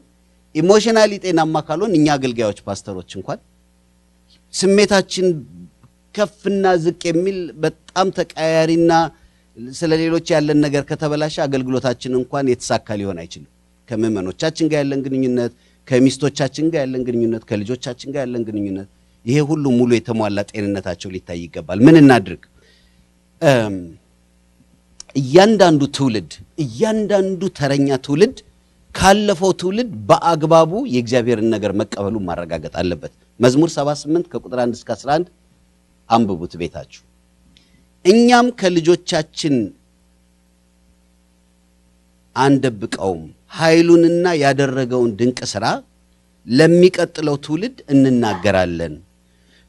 ኢሞሽናሊ ጤናማ ካልሆን እኛ አገልጋዮች ፓስተሮች እንኳን ስሜታችን ከፍና ዝቅ የሚል በጣም ተቃያሪና ስለሌሎች ያለን ነገር ከተበላሽ አገልግሎታችን እንኳን የተሳካ ሊሆን አይችልም ከመመኖቻችን ጋር ያለን ግንኙነት ከሚስቶቻችን ጋር ያለን ግንኙነት ከልጆቻችን ጋር ያለን ግንኙነት ይሄ ሁሉ ሙሉ የተሟላ ጤንነታቸው ሊታይ ይገባል ምን እናድርግ እያንዳንዱ ትውልድ እያንዳንዱ ተረኛ ትውልድ ካለፈው ትውልድ በአግባቡ የእግዚአብሔርን ነገር መቀበሉ ማረጋጋት አለበት መዝሙር ሰባ ስምንት ከቁጥር one እስከ eleven አንብቡት ቤታችሁ እኛም ከልጆቻችን አንደብቀው ኃይሉንና ያደረገውን ድንቅ ሥራ ለሚቀጥለው ትውልድ እንናገራለን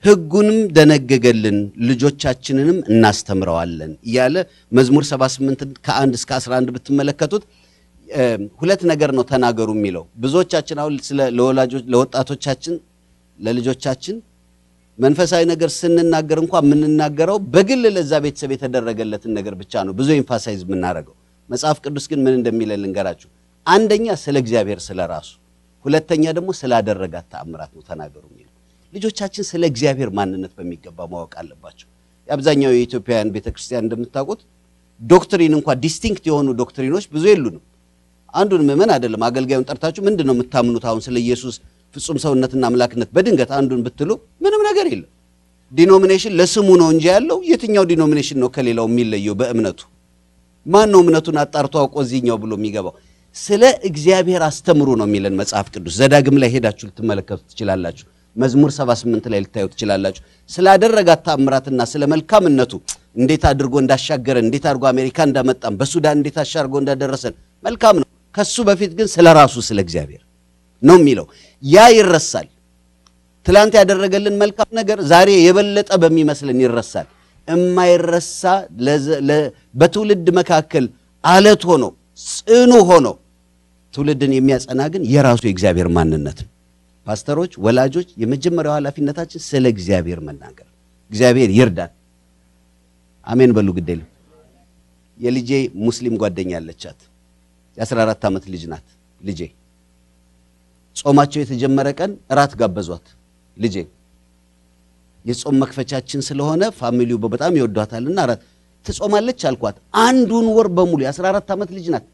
ሕጉንም ደነገገልን ልጆቻችንንም እናስተምራዋለን ያለ መዝሙር ሰባ ስምንት ከone እስከ eleven ብትመለከቱት ሁለት ነገር ነው ተናገሩ የሚለው ብዙዎቻችን አሁን ስለ ለወላጆች ለወጣቶቻችን ለልጆቻችን መንፈሳዊ ነገር ስንናገር እንኳን ምንናገረው በግል ለዛ ቤተሰብ የተደረገለትን ነገር ብቻ ነው ብዙ ኢንፋሳይዝ ምናረጋው መጽሐፍ ቅዱስ ግን ምን እንደሚለልን ገራችሁ አንደኛ ስለ እግዚአብሔር ስለ ራሱ ሁለተኛ ደግሞ ስለ አደረጋት ተአምራት ነው ተናገሩ የሚለው ልጆቻችን ስለ እግዚአብሔር ማንነት በሚገባ ማወቅ አለባቸው ያብዛኛው የኢትዮጵያውያን ቤተክርስቲያን እንደምታውቁት ዶክትሪን እንኳን ዲስቲንክት የሆኑ ዶክትሪኖች ብዙ የሉንም አንዱን ምመን አይደለም አገልጋዩን ጠርታችሁ ምንድነው የምታምኑት አሁን ስለ ኢየሱስ ፍጹም ሰውነትና አምላክነት በድንገት አንዱን ብትሉ ምንም ነገር የለም ዲኖሚኔሽን ለስሙ ነው እንጂ ያለው የትኛው ዲኖሚኔሽን ነው ከሌላው የሚለየው በእምነቱ ማን ነው እምነቱን አጣርቶ አውቆ እዚህኛው ብሎ የሚገባው ስለ እግዚአብሔር አስተምሩ ነው የሚለን መጽሐፍ ቅዱስ ዘዳግም ላይ ሄዳችሁ ልትመለከቱ ትችላላችሁ መዝሙር ሰባ ስምንት ላይ ልታዩት ትችላላችሁ ስላደረጋት ተአምራትና ስለ መልካምነቱ እንዴት አድርጎ እንዳሻገረ እንዴት አድርጎ አሜሪካ እንዳመጣን በሱዳን እንዴት አሻርጎ እንዳደረሰን መልካም ነው ከሱ በፊት ግን ስለ ራሱ ስለ እግዚአብሔር ነው የሚለው ያ ይረሳል ትላንት ያደረገልን መልካም ነገር ዛሬ የበለጠ በሚመስልን ይረሳል እማይረሳ በትውልድ መካከል አለት ሆኖ ጽኑ ሆኖ ትውልድን የሚያጸና ግን የራሱ የእግዚአብሔር ማንነት ፓስተሮች ወላጆች የመጀመሪያው ኃላፊነታችን ስለ እግዚአብሔር መናገር እግዚአብሔር ይርዳን አሜን በሉ ግዴል የልጄ ሙስሊም ጓደኛ አለቻት የ14 አመት ልጅ ናት ልጄ ጾማቸው የተጀመረ ቀን ራት ጋበዟት ልጄ የጾም መክፈቻችን ስለሆነ ፋሚሊው በጣም ይወዷታልና ራት ትጾማለች አልኳት አንዱን ወር በሙሉ የ14 አመት ልጅ ናት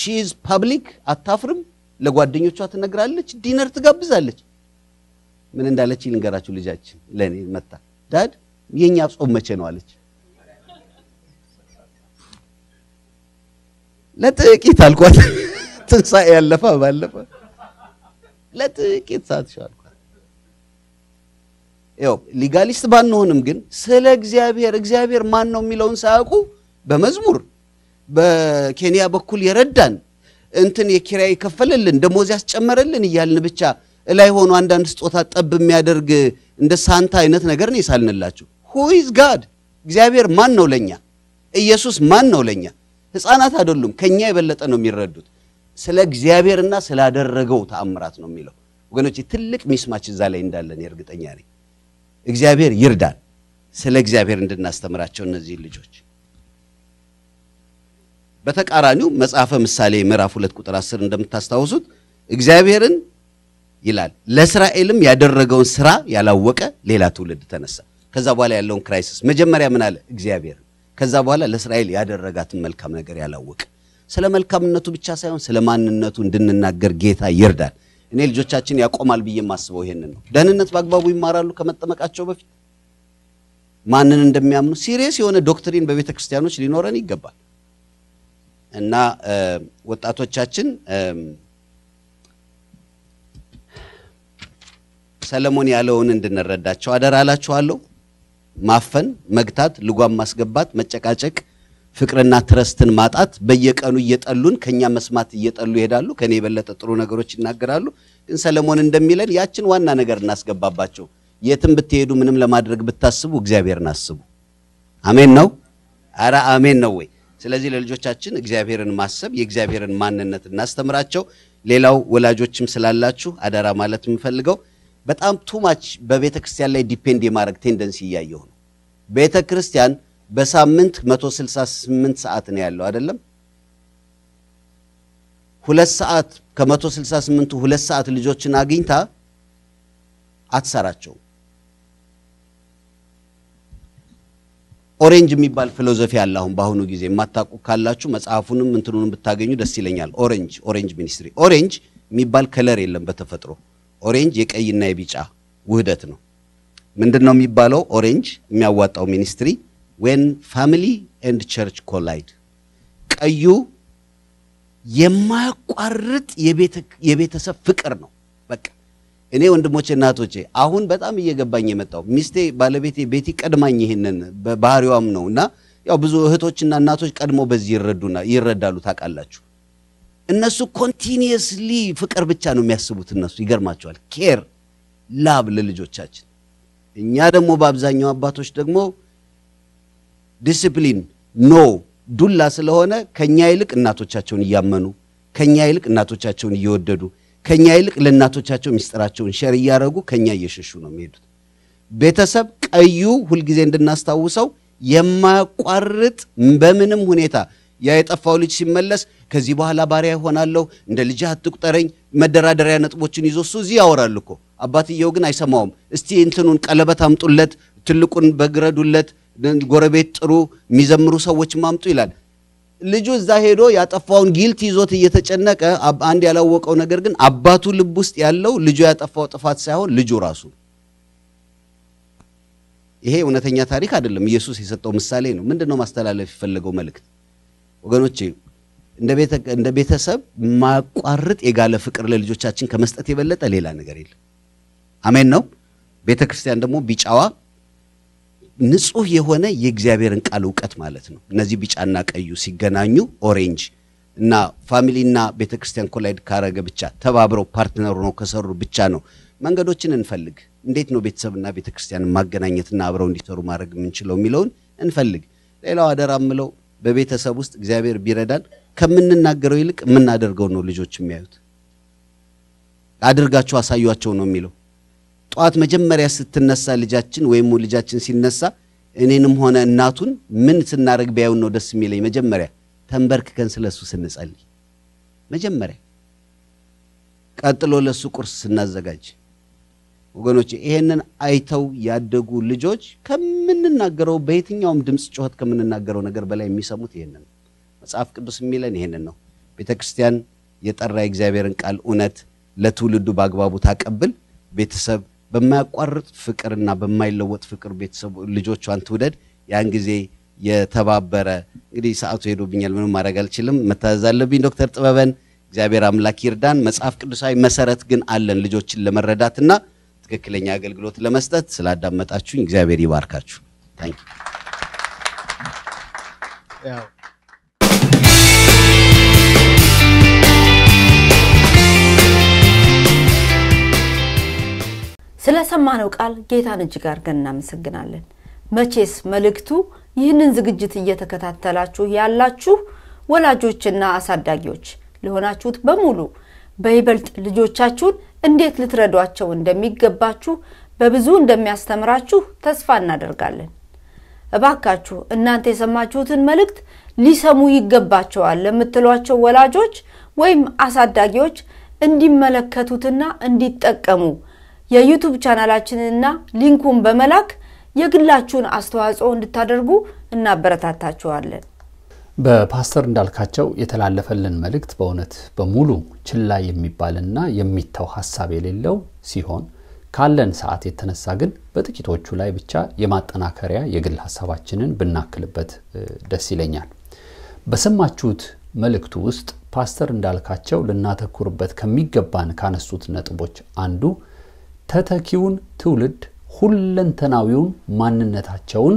ቺዝ ፐብሊክ አታፍርም ለጓደኞቿ ተነግራለች ዲነር ትጋብዛለች ምን እንዳለች ልንገራችሁ ልጃችን ለኔ መጣ ዳድ የኛ ጾም መቼ ነው አለች ለጥቂት አልኳት ትንሳኤ ያለፈ ባለፈ ለጥቂት ሳትሽ አልኳት ያው ሊጋሊስት ባንሆንም ግን ስለ እግዚአብሔር እግዚአብሔር ማን ነው የሚለውን ሳያውቁ በመዝሙር በኬንያ በኩል ይረዳን እንትን የኪራይ ከፈለልን ደሞዝ ያስጨመረልን ይያልን ብቻ ላይ ሆኖ አንዳንድ ስጦታ ጠብ የሚያደርግ እንደ ሳንታ አይነት ነገር ነው ይሳልንላችሁ who is god እግዚአብሔር ማን ነው ለኛ ኢየሱስ ማን ነው ለኛ ህፃናት አይደሉም ከኛ የበለጠ ነው የሚረዱት ስለ እግዚአብሔርና ስላደረገው ተአምራት ነው የሚለው ወገኖች ትልቅ ሚስማች እዛ ላይ እንዳለን እርግጠኛ ነኝ እግዚአብሔር ይርዳን ስለ እግዚአብሔር እንድናስተምራቸው እነዚህ ልጆች በተቃራኒው መጽሐፈ ምሳሌ ምዕራፍ ሁለት ቁጥር አስር እንደምታስተውሱት እግዚአብሔርን ይላል ለእስራኤልም ያደረገውን ሥራ ያላወቀ ሌላ ትውልድ ተነሳ ከዛ በኋላ ያለውን ክራይሲስ መጀመሪያ ምን አለ እግዚአብሔር ከዛ በኋላ ለእስራኤል ያደረጋትን መልካም ነገር ያላወቀ ስለ መልካምነቱ ብቻ ሳይሆን ስለ ማንነቱ እንድንናገር ጌታ ይርዳል እኔ ልጆቻችን ያቆማል ብዬ ማስበው ይሄንን ነው ደህንነት በአግባቡ ይማራሉ ከመጠመቃቸው በፊት ማንን እንደሚያምኑ ሲሪየስ የሆነ ዶክትሪን በቤተ ክርስቲያኖች ሊኖረን ይገባል እና ወጣቶቻችን ሰለሞን ያለውን እንድንረዳቸው አደራላችኋለሁ ማፈን መግታት ልጓም ማስገባት መጨቃጨቅ ፍቅርና ትረስትን ማጣት በየቀኑ እየጠሉን ከኛ መስማት እየጠሉ ይሄዳሉ ከኔ በለጠ ጥሩ ነገሮች ይናገራሉ ግን ሰለሞን እንደሚለን ያችን ዋና ነገር እናስገባባቸው የትም ብትሄዱ ምንም ለማድረግ ብታስቡ እግዚአብሔርን አስቡ አሜን ነው አራ አሜን ነው ወይ ስለዚህ ለልጆቻችን እግዚአብሔርን ማሰብ የእግዚአብሔርን ማንነት እናስተምራቸው ሌላው ወላጆችም ስላላችሁ አደራ ማለት ምፈልገው በጣም too much በቤተክርስቲያን ላይ ዲፔንድ የማድረግ ቴንደንሲ ያየው ነው ቤተክርስቲያን በሳምንት መቶ ስልሳ ስምንት ሰዓት ነው ያለው አይደለም ሁለት ሰዓት ከ168ቱ ሁለት ሰዓት ልጆችን አግኝታ አትሰራቸው ኦሬንጅ የሚባል ፍልስፍና ያለው አሁን ባሁኑ ጊዜ ማታቁ ካላችሁ መጽሐፉንም እንትኑንም ብታገኙ ደስ ይለኛል ኦሬንጅ ኦሬንጅ ሚኒስትሪ ኦሬንጅ የሚባል ከለር የለም በተፈጥሮ ኦሬንጅ የቀይና የቢጫ ውህደት ነው ምንድነው የሚባለው ኦሬንጅ የሚያዋጣው ሚኒስትሪ when family and church collide ቀዩ የማያቋርጥ የቤተ የቤተሰብ ፍቅር ነው በቃ እኔ ወንድሞቼ እናቶቼ አሁን በጣም እየገባኝ የመጣው ሚስቴ ባለቤቴ ቤቲ ቀድማኝ ይሄንን በባህሪዋም ነውና ያው ብዙ እህቶችና እናቶች ቀድሞ በዚህ ይረዱና ይረዳሉ ታቃላችሁ እነሱ ኮንቲኒዩስሊ ፍቅር ብቻ ነው የሚያስቡት እነሱ ይገርማቸዋል ኬር ላብ ለልጆቻችን እኛ ደግሞ በአብዛኛው አባቶች ደግሞ ዲሲፕሊን ኖ ዱላ ስለሆነ ከኛ ይልቅ እናቶቻቸውን ያመኑ ከኛ ይልቅ እናቶቻቸውን ይወደዱ ከኛ ይልቅ ለእናቶቻቸው ሚስጥራቸውን ሼር ያያረጉ ከኛ እየሸሹ ነው የሚሄዱት ቤተሰብ ቀዩ ሁሉ ጊዜ እንድናስተዋውሰው የማያቋርጥ በምንም ሁኔታ ያይጣፋው ልጅ ሲመለስ ከዚህ በኋላ ባሪያ ይሆናል እንደ ልጅ አትቁጠረኝ መደራደሪያ ነጥቦችን ይዞ ሱዚ ያወራልኮ አባትየው ግን አይሰማውም እስቲ እንትኑን ቀለበት አምጡለት ትልቁን በግረዱለት ጎረቤት ጥሩ ሚዘምሩ ሰዎች ማምጡ ይላል ልጁ እዛ ሄዶ ያጠፋውን ጊልት ይዞት እየተጨነቀ አንድ ያላወቀው ነገር ግን አባቱ ልብ ውስጥ ያለው ልጁ ያጠፋው ጥፋት ሳይሆን ልጁ ራሱ ይሄ እውነተኛ ታሪክ አይደለም ኢየሱስ የሰጠው ምሳሌ ነው ምንድነው ማስተላለፍ ይፈልገው መልእክት ወገኖቼ እንደ ቤተ እንደ ቤተሰብ ማቋርጥ የጋለ ፍቅር ለልጆቻችን ከመስጠት የበለጠ ሌላ ነገር የለም አሜን ነው ቤተክርስቲያን ደግሞ ቢጫዋ ንጹህ የሆነ የእግዚአብሔርን ቃል ዕውቀት ማለት ነው እነዚህ ቢጫና ቀዩ ሲገናኙ ኦሬንጅ እና ፋሚሊና ቤተክርስቲያን ኮላይድ ካረገ ብቻ ተባብሮ ፓርትነር ሆኖ ከሰሩ ብቻ ነው መንገዶችን እንፈልግ እንዴት ነው ቤተሰብና ቤተክርስቲያን ማገናኘትና አብረው እንዲሰሩ ማድረግ ምንችለው ሚለውን እንፈልግ ሌላው አደራምለው በቤተሰብ ውስጥ እግዚአብሔር ቢረዳን ከምንናገረው ይልቅ ምን አደርገው ነው ልጆች የሚያዩት አድርጋቸው አሳዩአቸው ነው የሚለው ጧት መጀመሪያ ስትነሳ ልጃችን ወይም ልጃችን ሲነሳ እኔንም ሆነ እናቱን ምን ስናረግ ቢያዩ ነው ደስ የሚለኝ መጀመሪያ ተንበርክከን ስለሱ ስንጸልይ መጀመሪያ ቀጥሎ ለሱ ቁርስ ስናዘጋጅ ወገኖቼ ይሄንን አይተው ያደጉ ልጆች ከምንናገረው በየትኛውም ድምጽ ጮህት ከምንናገረው ነገር በላይ የሚሰሙት ይሄንን መጽሐፍ ቅዱስ የሚለን ይሄንን ነው ቤተክርስቲያን የጠራ እግዚአብሔርን ቃል ኡነት ለትውልዱ ባግባቡ ታቀብል ቤተሰብ በማያቋርጥ ፍቅርና በማይለወጥ ፍቅር ቤተሰብ ልጆቿን ትውደድ ያን ጊዜ የተባበረ እንግዲህ ሰዓቱ ሄዶብኛል ምንም ማድረግ አልችልም መታዘዛለብኝ ዶክተር ጥበበን እግዚአብሔር አምላክ ይርዳን መጽሐፍ ቅዱሳዊ መሰረት ግን አለን ልጆችን ለመረዳትና ትክክለኛ አገልግሎት ለመስጠት ስላዳመጣችሁኝ እግዚአብሔር ይባርካችሁ ታንክ ዩ ያው ስለሰማነው ቃል ጌታን እጅ ጋር ገና መስግናለን መቼስ መልእክቱ ይህንን ዝግጅት እየተከታተላችሁ ያላችሁ ወላጆችና አሳዳጊዎች ለሆናችሁት በሙሉ በይበልጥ ልጆቻችሁን እንዴት ልትረዷቸው እንደሚገባችሁ በብዙ እንደሚያስተምራችሁ ተስፋ እናደርጋለን እባካችሁ እናንተ የሰማችሁትን መልእክት ሊሰሙ ይገባቸዋል ለምትሏቸው ወላጆች ወይም አሳዳጊዎች እንዲመለከቱትና እንዲጠቀሙ የዩቲዩብ ቻናላችንንና ሊንኩን በመላክ የግላችሁን አስተዋጽኦ እንድታደርጉ እናበረታታችኋለን በፓስተር እንዳልካቸው የተላለፈልን መልእክት በእውነት በሙሉ ችላ የሚባልና የሚተው ሐሳብ የሌለው ሲሆን ካለን ሰዓት የተነሳ ግን በጥቂቶቹ ላይ ብቻ የማጠናከሪያ የግል ሐሳባችንን ብናክልበት ደስ ይለኛል በሰማችሁት መልእክቱ ውስጥ ፓስተር እንዳልካቸው ለናተኩርበት ከሚገባን ካነሱት ነጥቦች አንዱ ተተኪውን ትውልድ ሁለንተናዊውን ማንነታቸውን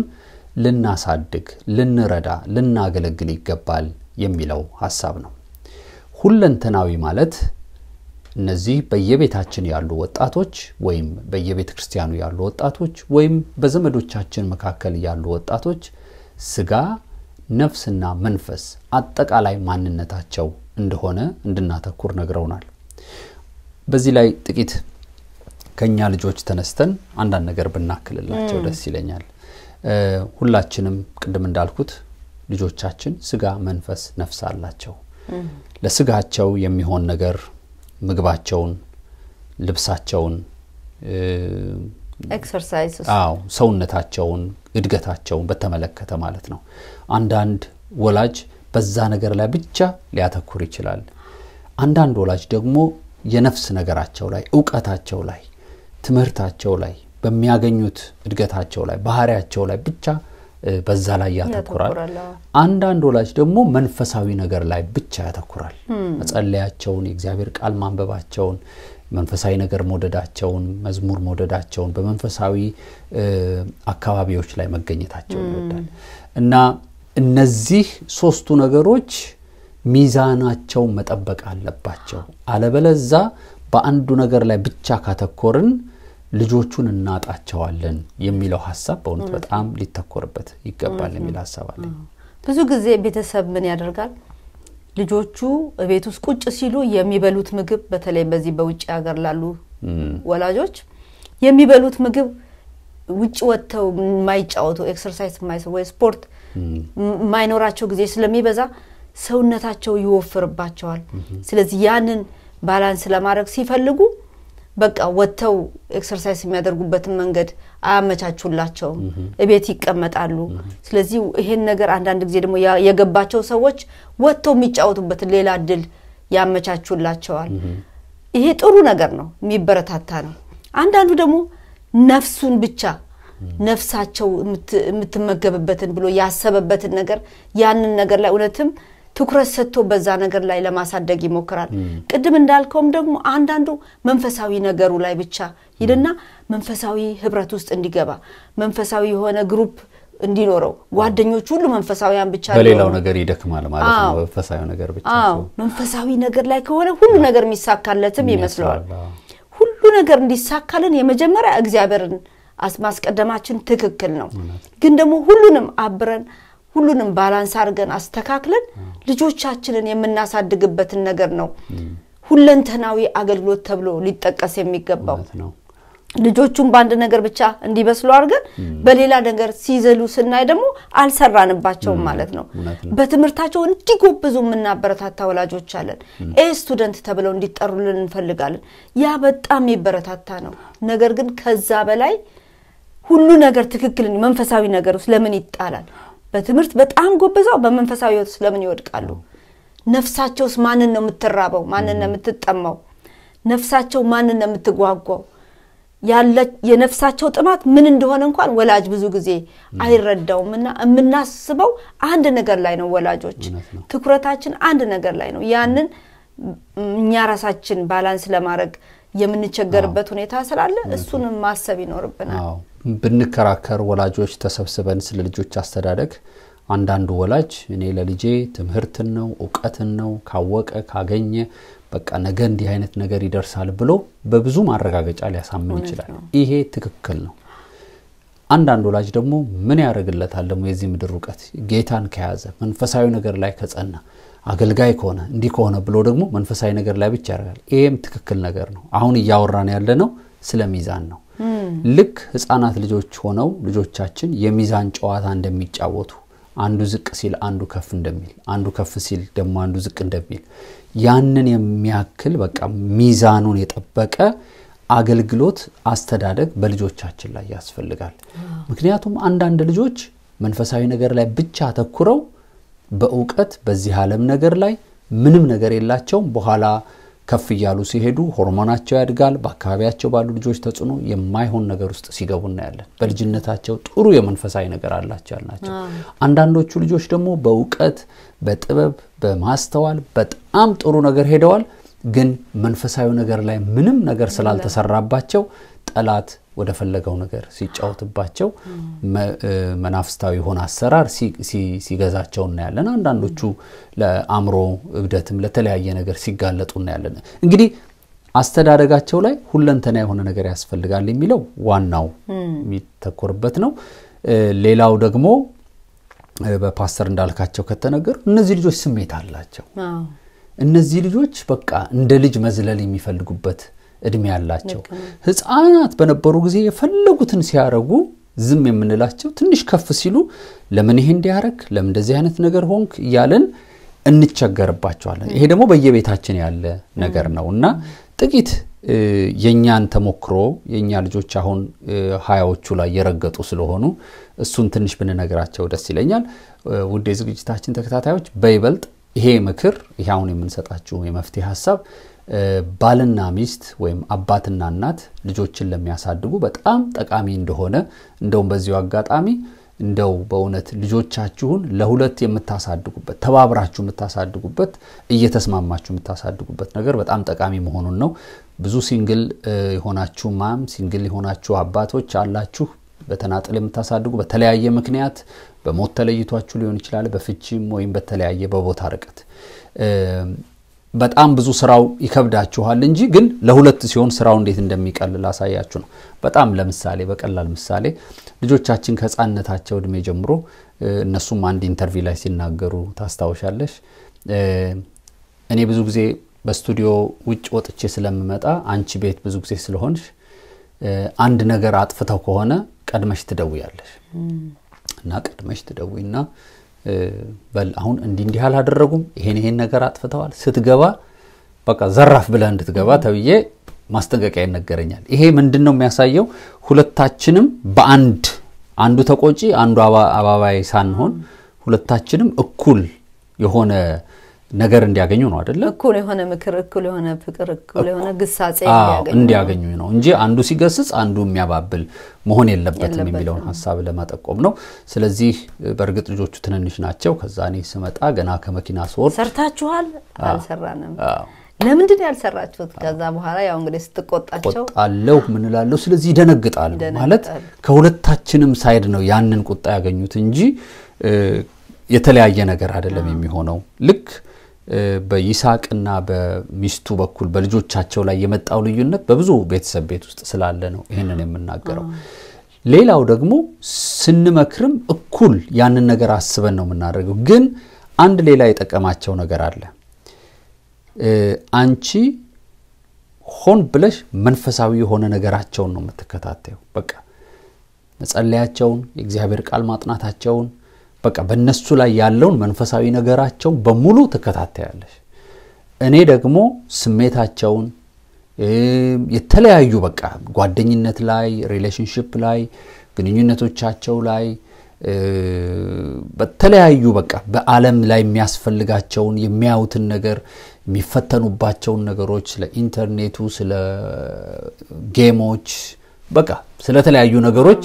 ልናሳድግ ልንረዳ ልናገለግል ይገባል የሚለው ሐሳብ ነው ሁለንተናዊ ማለት እነዚህ በየቤታችን ያሉ ወጣቶች ወይም በየቤተክርስቲያኑ ያሉ ወጣቶች ወይም በዘመዶቻችን መካከል ያሉ ወጣቶች ስጋ ነፍስና መንፈስ አጠቃላይ ማንነታቸው እንደሆነ እንድናተኩር ነግረውናል በዚህ ላይ ጥቂት ከኛ ልጆች ተነስተን አንድ ነገር ብናክልላቸው ደስ ይለኛል ሁላችንም ቅድም እንዳልኩት ልጆቻችን ስጋ መንፈስ ነፍስ አላቸው ለስጋቸው የሚሆን ነገር ምግባቸውን ልብሳቸውን ኤክሰርሳይዝስ አው ሰውነታቸውን እድገታቸውን በተመለከተ ማለት ነው አንድ አንድ ወላጅ በዛ ነገር ላይ ብቻ ሊያተኩር ይችላል አንድ አንድ ወላጅ ደግሞ የነፍስ ነገራቸው ላይ ዕውቀታቸው ላይ ትምህርታቸው ላይ በሚያገኙት እድገታቸው ላይ ባህሪያቸው ላይ ብቻ በዛ ላይ ያተኩራል አንድ አንድ ወላጅ ደግሞ መንፈሳዊ ነገር ላይ ብቻ ያተኩራል መጸለያቸውን የእግዚአብሔር ቃል ማንበባቸውን መንፈሳዊ ነገር መወደዳቸውን መዝሙር መወደዳቸውን በመንፈሳዊ አካባቢዎች ላይ መገኘታቸውን ይወዳል እና እነዚህ ሶስቱ ነገሮች ሚዛናቸው መጠበቅ አለባቸው አለበለዛ በአንዱ ነገር ላይ ብቻ ካተኮርን ልጆቹን እናጣቸዋለን የሚለው ሐሳብ በእውነት በጣም ሊተኮርበት ይገባል የሚል ሐሳብ አለ ብዙ ጊዜ ቤተሰብ ምን ያደርጋል ልጆቹ ቤት ውስጥ ቁጭ ሲሉ የሚበሉት ምግብ በተለይ በዚህ በውጪ ሀገር ላሉ ወላጆች የሚበሉት ምግብ ውጪ ወጥተው ማይጫወቱ ኤክሰርሳይዝ ማይሰው ስፖርት ማይኖራቸው ጊዜ ስለሚበዛ ሰውነታቸው ይወፍርባቸዋል ስለዚህ ያንን ባላንስ ለማድረግ ሲፈልጉ በቃ ወተው ኤክሰርሳይዝ የሚያደርጉበትን መንገድ አመቻቹላቸው እቤት ይቀመጣሉ ስለዚህ ይሄን ነገር አንድ አንድ ጊዜ ደግሞ የገባቸው ሰዎች ወተው የሚጫወቱበት ሌላ ድል ያመቻቹላቸዋል ይሄ ጥሩ ነገር ነው የሚበረታታ ነው አንድ አንዱ ደግሞ ነፍሱን ብቻ ነፍሳቸው የምትመገብበትን ብሎ ያሰበበትን ነገር ያንን ነገር ላይ እውነትም ትኩረት ሰጥቶ በዛ ነገር ላይ ለማሳደግ ይሞክራል ቅድም እንዳልከውም ደግሞ አንድ አንዱ መንፈሳዊ ነገሩ ላይ ብቻ ይልና መንፈሳዊ ህብረት ውስጥ እንዲገባ መንፈሳዊ የሆነ ግሩፕ እንዲኖረው ጓደኞቹ ሁሉ መንፈሳዊያን ብቻ ነው በሌላው ነገር ይደክማል ማለት ነው መንፈሳዊ ነገር ብቻ ነው መንፈሳዊ ነገር ላይ ከሆነ ሁሉ ነገር የሚሳካለትም ይመስላል ሁሉ ነገር እንዲሳካልን የመጀመሪያ እግዚአብሔርን አስማስቀደማችን ትክክል ነው ግን ደግሞ ሁሉንም አብረን ሁሉንም ባላንስ አድርገን አስተካክለን ልጆቻችንን የምናሳድግበት ነገር ነው ሁለንተናዊ አገልግሎት ተብሎ ሊጠቀስ የሚገባው ልጆቹን በአንድ ነገር ብቻ እንዲበስሉ አድርገን በሌላ ነገር ሲዘሉ ስናይ ደግሞ አልሰራንባቸው ማለት ነው በትምህርታቸው እንዲጎብዙ የምናበረታታ ወላጆች አለን ኤ ስቱደንት ተብለው እንዲጠሩልን እንፈልጋለን ያ በጣም ይበረታታ ነው ነገር ግን ከዛ በላይ ሁሉ ነገር ትክክል መንፈሳዊ ነገር ውስጥ ለምን ይጣላል በትምህርት በጣም ጎበዛው በመንፈሳዊ ህይወት ስለምን ይወድቃሉ ነፍሳቸውስ ማንን ነው የምትራበው ማንን ነው የምትጠማው ነፍሳቸው ማንን ነው የምትጓጓው ያለ የነፍሳቸው ጥማት ምን እንደሆነ እንኳን ወላጅ ብዙ ጊዜ አይረዳውምና እናስበው አንድ ነገር ላይ ነው ወላጆች ትኩረታችን አንድ ነገር ላይ ነው ያንን እኛ ራሳችን ባላንስ ለማድረግ የምንቸገርበት ሁኔታ ስላለ እሱንም ማሰብ ይኖርብናል ብንከራከር ወላጆች ተሰብስበን ስለ ልጆች አስተዳደግ አንድ አንዱ ወላጅ እኔ ለልጄ ትምህርትን ነው ዕውቀትን ነው ካወቀ ካገኘ በቃ ነገ እንዲህ አይነት ነገር ይደርሳል ብሎ በብዙ ማረጋገጫ ሊያሳምን ይችላል ይሄ ትክክል ነው አንድ አንዱ ወላጅ ደግሞ ምን ያረጋግለታል ደግሞ የዚህ ምድር ዕውቀት ጌታን ከያዘ መንፈሳዊ ነገር ላይ ከጸና አገልጋይ ከሆነ እንዲህ ከሆነ ብሎ ደግሞ መንፈሳዊ ነገር ላይ ብቻ ያረጋል ይሄም ትክክል ነገር ነው አሁን ያወራን ያለ ነው ስለሚዛን ነው Look, his anath lijoch hono, lijochachin, Yemizan Choat and the Michawotu, Anduzik Sil Andukafundemil, Andukafisil, the Manduzik and Devil. Yanen Yakil, Baka, Mizanun it a Baka, Agelglot, Astadadek, Beljochachilla, Yas Felgal. Macneatum and under the Joch, Manfasai Nagar like Bichata Kuro, Beukat, Bezihalem Nagar like, Minim Nagarillachum, Bohala. Kafiyalu ሲሄዱ ሆርሞናቸው ያድጋል በአካባቢያቸው ባሉ ልጆች ተጽኖ የማይሆን ነገር ውስጥ ሲገቡ እናያለን በልጅነታቸው ጥሩ የመንፈሳዊ ነገር አላቸው ያልናቸው አንዳንዶቹ ልጆች ደግሞ በእውቀት በጥበብ በማስተዋል በጣም ጥሩ ነገር ሄደዋል ግን መንፈሳዊ ነገር ላይ ምንም ነገር ስላልተሰራባቸው ጠላት ወደ ፈለገው ነገር ሲጫወትባቸው መናፍስታዊ ሆነ አሰራር ሲገዛቸው እና ያለን አንዳንዶቹ ለአምሮ እብደትም ለተለያየ ነገር ሲጋለጡ እና ያለን እንግዲህ አስተዳደጋቸው ላይ ሁለንተና የሆነ ነገር ያስፈልጋል የሚለው ዋናው የሚተኮርበት ነው ሌላው ደግሞ በፓስተር እንዳልካቸው ከተነገሩ እነዚህ ልጆች ስሜት አላቸው እነዚህ ልጆች በቃ እንደ ልጅ መዝለል የሚፈልጉበት እድሜ ያላቸው ህፃናት በነበሩ ጊዜ የፈለጉትን ሲያረጉ ዝም የምንላቸው ትንሽ ከፍ ሲሉ ለምን ይሄን እንዲያረክ ለምን እንደዚህ አይነት ነገር ሆንክ ያለን እንቸገርባቸዋለን ይሄ ደግሞ በየቤታችን ያለ ነገር ነውና ጥቂት የኛን ተሞክሮ የኛ ልጆች አሁን ሃያዎቹ ላይ የረገጡ ስለሆኑ እሱን ትንሽ ብንነግራቸው ደስ ይለኛል ውዴ ዝግጅታችን ተከታታዮች በይበልጥ ይሄ ምክር ይሄውን የምንሰጣችሁ የመፍትሄ ሐሳብ ባልና ሚስት ወይም አባትና እናት ልጆችን ለሚያሳድጉ በጣም ጠቃሚ እንደሆነ እንደው በዚሁ አጋጣሚ እንደው በእውነት ልጆቻችሁን ለሁለት የምታሳድጉበት ተባብራችሁ የምታሳድጉበት እየተስማማችሁ የምታሳድጉበት ነገር በጣም ጠቃሚ መሆኑን ነው ብዙ ሲንግል ሆናችሁ ማም ሲንግል ሆናችሁ አባቶች አላችሁ በተናጠል የምታሳድጉ በተለያየ ምክንያት በሞት ተለይቷችሁ ሊሆን ይችላል በፍቺም ወይም በተለያየ በቦታ ርቀት በጣም ብዙ ስራው ይከብዳችኋል እንጂ ግን ለሁለት ሲሆን ስራው እንዴት እንደሚቀልል አሳያችሁ ነው በጣም ለምሳሌ በቀላል ምሳሌ ልጆቻችን ከጻነታቸው እድሜ ጀምሮ እነሱም አንድ ኢንተርቪው ላይ ሲናገሩ ታስታውሻለሽ እኔ ብዙ ጊዜ በስቱዲዮ ውጭ ወጥቼ ስለምመጣ አንቺ ቤት ብዙ ጊዜ ስለሆንሽ አንድ ነገር አጥፍተው ከሆነ ቀድመሽ ትደውያለሽ እና ቀድመሽ ትደውይና በል አሁን እንዲ እንዲህ አላደረጉም ይሄን ይሄን ነገር አጥፍተዋል ስትገባ በቃ ዘራፍ ብለህ እንድትገባ ተብዬ ማስተንገቂያ ይነገረኛል ይሄ ምንድነው የሚያሳየው ሁለታችንም በአንድ አንዱ ተቆጪ አንዱ አባባይ ሳንሆን ሁለታችንም እኩል የሆነ ነገር እንዲያገኙ ነው አይደል እኩል የሆነ ምክር እኩል የሆነ ፍቅር እኩል የሆነ ግሳጼ እንዲያገኙ እንዲያገኙ ነው እንጂ አንዱ ሲገስጽ አንዱ የሚያባብል መሆን የለበትም የሚለውን ሐሳብ ለማጠቆም ነው ስለዚህ በርግጥ ልጆቹ ትንንሽ ናቸው ከዛኔ ስመጣ ገና ከመኪና ሶር ሰርታችኋል አልሰራንም ለምን እንደዚህ ያልሰራችሁት ከዛ በኋላ ያው እንግዲህ ስትቆጣቸው ጣለው ምን ላለው ስለዚህ ይደነግጣሉ ማለት ከሁለታችንም ሳይድ ነው ያንን ቁጣ ያገኙት እንጂ የተለያየ ነገር አይደለም የሚሆነው ልክ በይሳቅና በሚስቱ በኩል በልጆቻቸው ላይ የመጣው ልዩነት በብዙ ቤተሰብ ቤት ውስጥ ስላለ ነው ይሄንን የምናገረው ሌላው ደግሞ ስንመክርም እኩል ያንን ነገር አስበን ነው የምናደርገው ግን አንድ ሌላ የጠቀማቸው ነገር አለ አንቺ ሆን ብለሽ መንፈሳዊ የሆነ ነገራቸው ነው መተከታተዩ በቃ መጸለያቸው የእግዚአብሔር ቃል ማጥናታቸው በቃ በእነሱ ላይ ያለውን መንፈሳዊ ነገራቸው በሙሉ ተከታታያለሽ እኔ ደግሞ ስሜታቸው የተለያዩ በቃ ጓደኝነት ላይ ሪሌሽንሺፕ ላይ ግንኙነቶቻቸው ላይ በተለያዩ በቃ በአለም ላይ የሚያስፈልጋቸው የሚያውቱን ነገር የሚፈተኑባቸው ነገሮች ስለ ኢንተርኔቱ ስለ ጌሞች በቃ ስለ ተለያዩ ነገሮች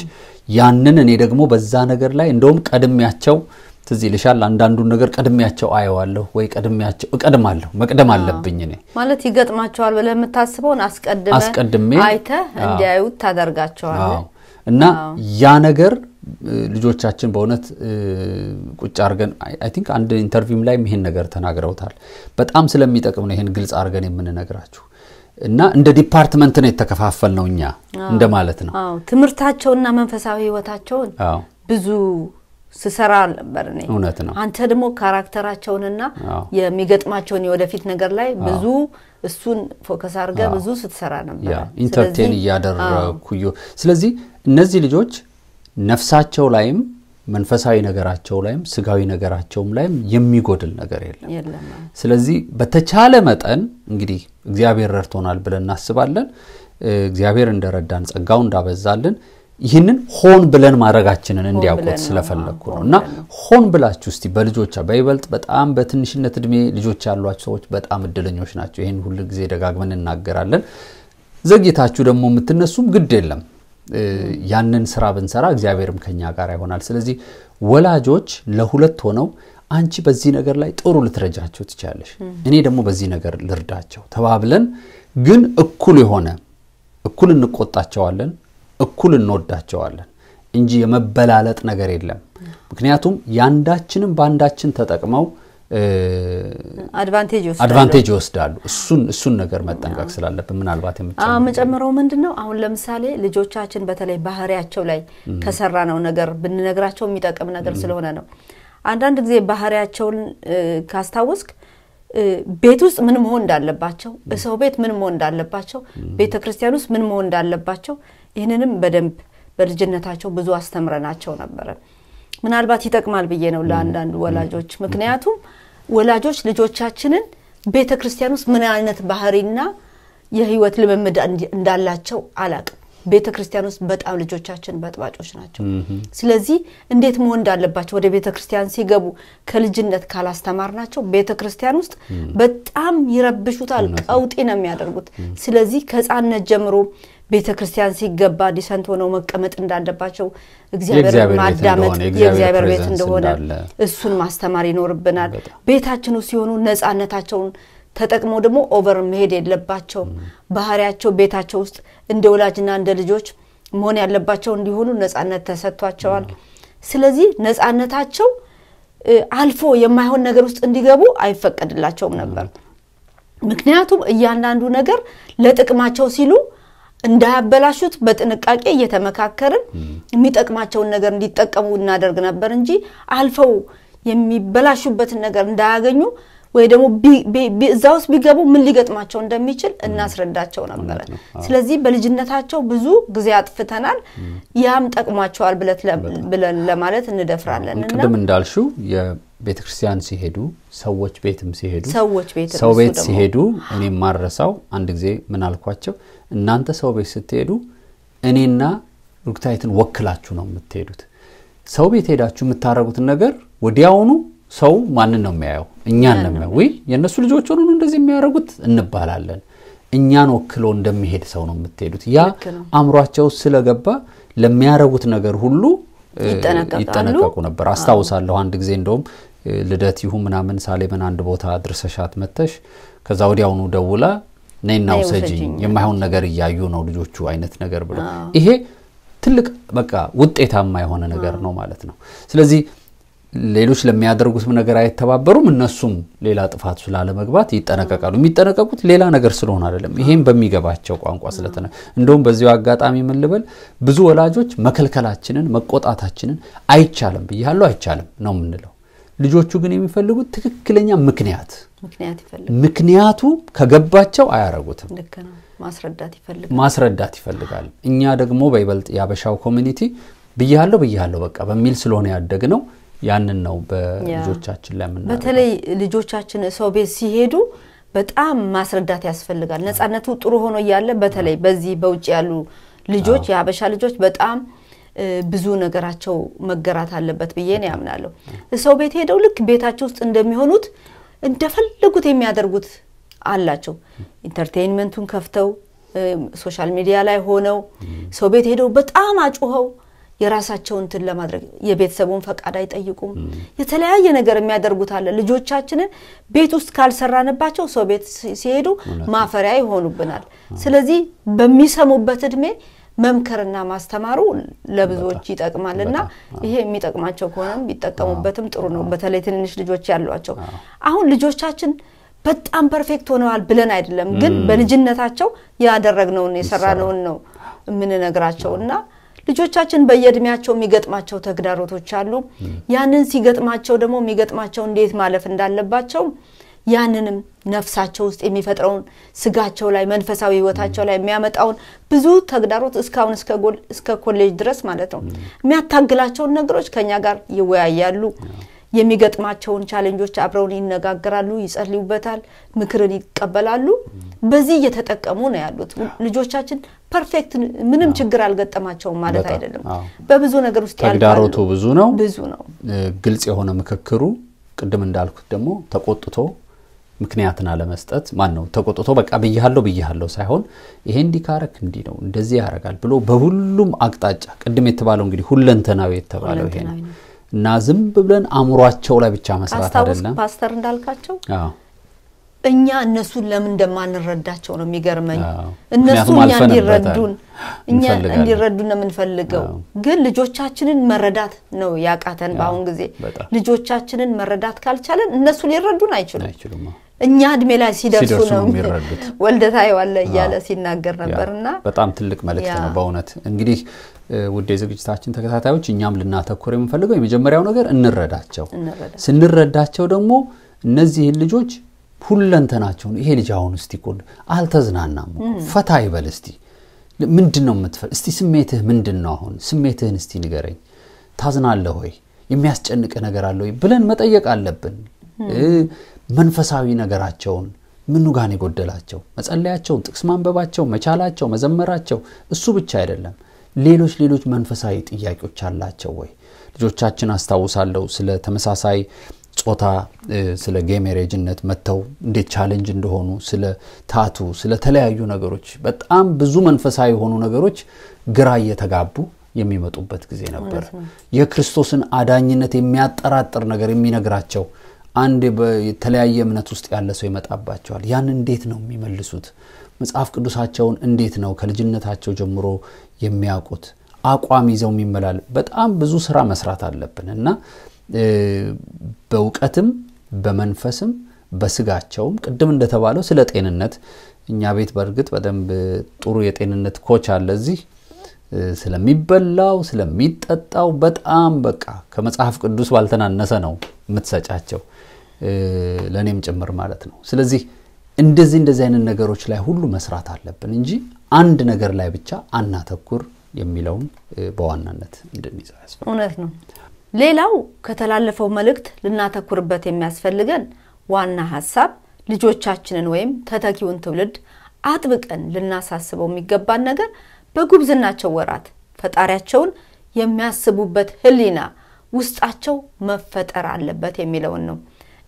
ያንን እኔ ደግሞ በዛ ነገር ላይ እንደውም ቀድሚያቸው ትዝይልሻል አንዳንዱ ነገር ቀድሚያቸው አይዋለሁ ወይ ቀድሚያቸው እቀድማለሁ መቅደም አለብኝ እኔ ማለት ይገጥማቸዋል በለምታስበውን አስቀድመ አስቀድሜ አይተ እንዲያዩት ታደርጋቸዋለህ እና ያ ነገር ልጆቻችን በእውነት ቁጭ አርገን አይ ቲንክ አንድ ኢንተርቪውም ላይ ምን ነገር ተናግረውታል በጣም ስለሚጠቅም ነው ይሄን ግልጽ አርገን የምንነግራችሁ እና እንደ ዲፓርትመንት ነው የተከፋፈልነው እኛ እንደማለት ነው አዎ ትምርታቸውና መንፈሳዊ ህይወታቸው ብዙ ስሰራል ነበርኔ አንተ ደሞ ካራክተራቸውንና የሚገጥማቸውን የወደፊት ነገር ላይ ብዙ እሱን ፎከስ አድርገህ ብዙ ስትሰራ ነበር ኢንተርቴን ያደረኩዩ ስለዚህ እነዚህ ልጆች ነፍሳቸው ላይም መንፈሳዊ ነገራቸው ላይም ስጋዊ ነገራቸውም ላይም የሚጎድል ነገር የለም ስለዚህ በተቻለ መጠን እንግዲህ እግዚአብሔር ረድቶናል ብለን እናስባለን እግዚአብሔር እንደረዳን ጸጋው እንዳበዛልን ይሄንን ሆን ብለን ማረጋችንን እንዲያውቁት ስለፈለኩ ነውና ሆን ብላችሁ እስቲ በልጆቻ ባይበልጥ በጣም በትንሽነት እድሜ ልጆች ያሏችሁ ሰዎች በጣም እድለኞች ናቸው ይሄን ሁሉ ግዜ ደጋግመን እናገራለን ዘግይታችሁ ደግሞ የምትነሱም ግድ የለም ያንን ስራ ብንሰራ እግዚአብሔርም ከኛ ጋር ይሆናል ስለዚህ ወላጆች ለሁለት ሆነው አንቺ በዚህ ነገር ላይ ጥሩ ልትረጃችሁ ትቻለሽ እኔ ደግሞ በዚህ ነገር ልርዳቸው ተባብለን ግን እኩል ሆነ እኩል እንቆጣቸዋለን እኩል እንወዳቸዋለን እንጂ የመበላለጥ ነገር የለም ምክንያቱም ያንዳችንን ባንዳችን ተጠቅመው አድቫንቴጅ ውስጥ አድቫንቴጅ ወስዳሉ እሱን እሱን ነገር መጠንቀቅ ስላለብን ምናልባት የምትጨምሩ አዎ መጨመረው ምንድነው አሁን ለምሳሌ ልጆቻችን በተለይ ባህሪያቸው ላይ ከሰራነው ነገር ብንነግራቸው የሚጠቅም ነገር ስለሆነ ነው አንዳንድ ጊዜ ባህሪያቸውን ካስተዋወስክ ቤት ውስጥ ምን መሆን እንዳለባቸው ሰው ቤት ምን መሆን እንዳለባቸው ቤተክርስቲያን ውስጥ ምን መሆን እንዳለባቸው ይሄንንም በደንብ በርጅነታቸው ብዙ አስተምረናቸው ነበር ምናልባት ይጠቅማል ብዬ ነው ለአንዳንድ ወላጆች ምክንያቱም ወላጆች ልጆቻችንን ቤተክርስቲያን ውስጥ ምን አይነት ባህሪና የህይወት ልምምድ እንዳላቸው አላቅም ቤተክርስቲያን ውስጥ በጣም ልጆቻችን በጥባጮች ናቸው ስለዚህ እንዴት መሆን እንዳለባቸው ወደ ቤተክርስቲያን ሲገቡ ከልጅነት ካላስተማርናቸው ቤተክርስቲያን ውስጥ በጣም ይረብሹታል ቀውጢ ነው የሚያደርጉት ስለዚህ ከጻነት ጀምሮ ቤተክርስቲያን ሲገባ ዲሰንት ሆነው መቀመጥ እንዳለባቸው እግዚአብሔር ማዳመጥ የእግዚአብሔር ቤት እንደሆነ እሱን ማስተማር ይኖርብናል ቤታችን ውስጥ ሲሆኑ ነጻነታቸውን ተጠቅመው ደግሞ ኦቨር መሄድ የለባቸው ባህሪያቸው ቤታቸው ውስጥ እንደወላጅና እንደልጆች መሆን ያለባቸው እንዲሆኑ ነጻነት ተሰጥቷቸዋል ስለዚህ ነጻነታቸው አልፎ የማይሆን ነገር ውስጥ እንዲገቡ አይፈቀድላቸውም ነበር ምክንያቱም እያንዳንዱ ነገር ለጥቅማቸው ሲሉ እንዳያበላሹት በጥንቃቄ እየተመካከረን የሚጠቅማቸው ነገር እንዲጠቀሙ እናደርግ ነበር እንጂ አልፈው የሚበላሹበት ነገር እንዳያገኙ ወይ ደግሞ ቢዛውስ ቢገቡ ምን ሊገጥማቸው እንደሚችል እናስረዳቸው ነበር ስለዚህ በልጅነታቸው ብዙ ጊዜ አጥፍተናል ያም ጠቅማቸዋል ብለት ብለን ለማለት እንደፍራለን እና ቅድም እንዳልሽው የቤተክርስቲያን ሲሄዱ ሰዎች ቤትም ሲሄዱ ሰዎች ቤት ሰው ቤት ሲሄዱ እኔ ማረሳው አንድ ጊዜ ምን አልኳቸው እናንተ ሰው ቤት ስትሄዱ እኔና ሩክታይትን ወክላችሁ ነው የምትሄዱት ሰው ቤት ሄዳችሁ የምታረጉት ነገር ወዲያውኑ ሰው ማንን ነው የሚያየው እኛን ነው የሚያየው የነሱ ልጆች ሆነን እንደዚህ የሚያረጉት እንባላለን እኛን ወክሎ እንደሚሄድ ሰው ነው የምትሄዱት ያ አምሯቸው ስለገባ ለሚያረጉት ነገር ሁሉ ይጠነቀቁ ነበር አስተዋውሳለሁ አንድ ጊዜ እንደውም ልደት ይሁን ምናምን ሳሌምን አንድ ቦታ ድርሰሻት መተሽ ከዛ ወዲያውኑ ደውላ ነይናው ሰጂኝ የማይሆን ነገር ይያዩ ነው ልጆቹ አይነት ነገር ብሎ ይሄ ትልቅ በቃ ውጤታማ የሆነ ነገር ነው ማለት ነው ስለዚህ ሌሎች ለሚያደርጉት ነገር አይተባበሩም እነሱም ሌላ ጥፋት ስላለ መግባት ይጠነቀቃሉ የሚጠነቀቁት ሌላ ነገር ስለሆነ አይደለም ይሄን በሚገባቸው ቋንቋ ስለተነ እንደውም በዚያው አጋጣሚ ምን ልበል ብዙ ወላጆች መከልከላችንን መቆጣታችንን አይቻለም በያሉ አይቻለም ነው ምንለው ልጆቹ ግን የሚፈልጉት ትክክለኛ ምክንያት ምክንያት ይፈልጋሉ ምክንያቱ ከገባቸው አያረጉትም ልክ ነው ማስረዳት ይፈልጋሉ ማስረዳት ይፈልጋሉ እኛ ደግሞ በይበልጥ ያበሻው ኮሚኒቲ በያለው በያለው በቃ በሚል ስለሆነ ያደግ ነው ያንን ነው በልጆቻችን ላይ ምንና በተለይ ልጆቻችን ሰው ቤት ሲሄዱ በጣም ማስረዳት ያስፈልጋል ነጻነቱ ጥሩ ሆኖ ያያለ በተለይ በዚህ በውጭ ያሉ ልጆች ያበሻ ልጆች በጣም ብዙ ነገራቸው መገራት አለበት በየኔ ያምናለሁ ሰው ቤት ሄደው ልክ ቤታቸው ውስጥ እንደሚሆኑት እንደፈልጉት የሚያደርጉት አላቸው ኢንተርቴይንመንቱን ከፍተው ሶሻል ሚዲያ ላይ ሆነው ሰው ቤት ሄደው በጣም አጩኸው የራሳቸውን እንትን ለማድረግ የቤተሰቡን ፈቃድ አይጠይቁም የተለያየ ነገር የሚያደርጉት አለ ልጆቻችንን ቤት ውስጥ ካልሰራንባቸው ሰው ቤት ሲሄዱ ማፈሪያ ይሆኑብናል ስለዚህ በሚሰሙበት እድሜ መምከርና ማስተማሩ ለብዙዎች ይጠቅማልና ይሄ የሚጠቅማቸው ሆነም ቢጠቀሙበትም ጥሩ ነው በተለይ ትንሽ ልጆች ያሏቸው አሁን ልጆቻችን በጣም ፐርፌክት ሆነዋል ብለን አይደለም ግን በልጅነታቸው ያደረግነውን የሰራነውን ነው ምን ነግራቸውና ልጆቻችን በየእድሜያቸው የሚገጥማቸው ተግዳሮቶች አሉ ያንን ሲገጥማቸው ደግሞ የሚገጥማቸው እንዴት ማለፍ እንዳለባቸው ያንንም ነፍሳቸው ውስጥ የሚፈጥረውን ስጋቸው ላይ መንፈሳዊ ህይወታቸው ላይ የሚያመጣውን ብዙ ተግዳሮት እስካሁን እስከ ጎል እስከ ኮሌጅ ድረስ ማለት ነው የሚያታግላቸው ነገሮች ከኛ ጋር ይወያያሉ የሚገጥማቸውን ቻሌንጆች አብረው ይነጋገራሉ ይጸልዩበታል ምክርን ይቀበላሉ በዚህ እየተጠቀሙ ነው ያሉት ልጆቻችን ፐርፌክት ምንም ችግር አልገጠማቸው ማለት አይደለም በብዙ ነገር ውስጥ ያለው ተግዳሮቱ ብዙ ነው ብዙ ነው ግልጽ የሆነ መከክሩ ቅድም እንዳልኩት ደግሞ ተቆጥቶ ምክንያትን አለ መስጠት ማን ነው ተቆጥቶ በቃ በየሃለው በየሃለው ሳይሆን ይሄ እንዲካረክ እንዲ ነው እንደዚህ ያረጋል ብሎ በሁሉም አቅጣጫ ቅድም የተባለው እንግዲህ ሁለንተናው የተባለው ይሄ ነው እና ዝም ብለን አምሯቸው ላይ ብቻ መስራት አይደለም ፓስተር እንዳልካቸው አዎ እኛ እነሱ ለምን እንደማንረዳቸው ነው የሚገርመኝ እነሱ እኛ እንዲረዱን እኛ እንዲረዱን ነው የምንፈልገው ግን ልጆቻችንን መረዳት ነው ያቃተን ባሁን ጊዜ ልጆቻችንን መረዳት ካልቻለን እነሱ ሊረዱን አይችሉም እኛ እድሜ ላይ ሲደርሱ ነው ወልደታይ ዋለ ያለ ሲናገር ነበርና በጣም ትልቅ መልእክት ነው ባውነት እንግዲህ ውዴ ዝግጅታችን ተከታታዮች እኛም ልናተኩር የምንፈልገው የመጀመሪያው ነገር እንረዳቸው ስንረዳቸው ደግሞ እነዚህ ልጆች ሁለንተናቸው ይሄ ልጅ አሁን እስቲ ቆል አልተዝናናም ፈታ ይበል እስቲ ምንድነው የምትፈል እስቲ ስሜትህ ምንድነው አሁን ስሜትህን እስቲ ንገረኝ ታዝናለህ ወይ የሚያስጨንቀ ነገር አለ ወይ ብለን መጠየቅ አለብን መንፈሳዊ ነገራቸውን ምኑ ጋር ነው ጎደላቸው መጸለያቸው ጥቅስ ማንበባቸው መቻላቸው መዘመራቸው እሱ ብቻ አይደለም ሌሎች ሌሎች መንፈሳዊ ጥያቄዎች አላቸው ወይ ልጆቻችን አስተዋውሳለው ስለ ተመሳሳይ ጾታ ስለ ጌሜሬጅነት መተው እንደ ቻሌንጅ እንደሆኑ ስለ ታቱ ስለ ተለያዩ ነገሮች በጣም ብዙ መንፈሳዊ የሆኑ ነገሮች ግራ እየተጋቡ የሚመጡበት ጊዜ ነበር የክርስቶስን አዳኝነት የሚያጠራጥር ነገር የሚነግራቸው አንድ በተለያየ እምነት ውስጥ ያለ ሰው ይመጣባቸዋል ያን እንዴት ነው የሚመልሱት መጽሐፍ ቅዱሳቸውን እንዴት ነው ከልጅነታቸው ጀምሮ የሚያውቁት አቋም ይዘው የሚመላል በጣም ብዙ ስራ መስራት አለብንና በውቀትም በመንፈስም በስጋቸውም ቅድም እንደተባለው ስለ ጤንነት እኛ ቤት በርግጥ በደንብ ጥሩ የጤንነት ኮች አለ እዚህ ስለሚበላው ስለሚጠጣው በጣም በቃ ከመጽሐፍ ቅዱስ ባልተናነሰ ነው የምትሰጫቸው ለኔም ጭምር ማለት ነው ስለዚህ እንደዚህ እንደዚህ አይነት ነገሮች ላይ ሁሉ መስራት አለብን እንጂ አንድ ነገር ላይ ብቻ አናተኩር የሚለው በዋናነት እንደሚይዘው ያስፈልጋል እውነት ነው ሌላው ከተላለፈው መልእክት ልናተኩርበት የሚያስፈልገን ዋና ሐሳብ ልጆቻችንን ወይም ተተኪውን ትውልድ አጥብቀን ልናሳስበው የሚገባን ነገር በጉብዝናቸው ወራት ፈጣሪያቸውን የሚያስቡበት ህሊና ውስጣቸው መፈጠር አለበት የሚለው ነው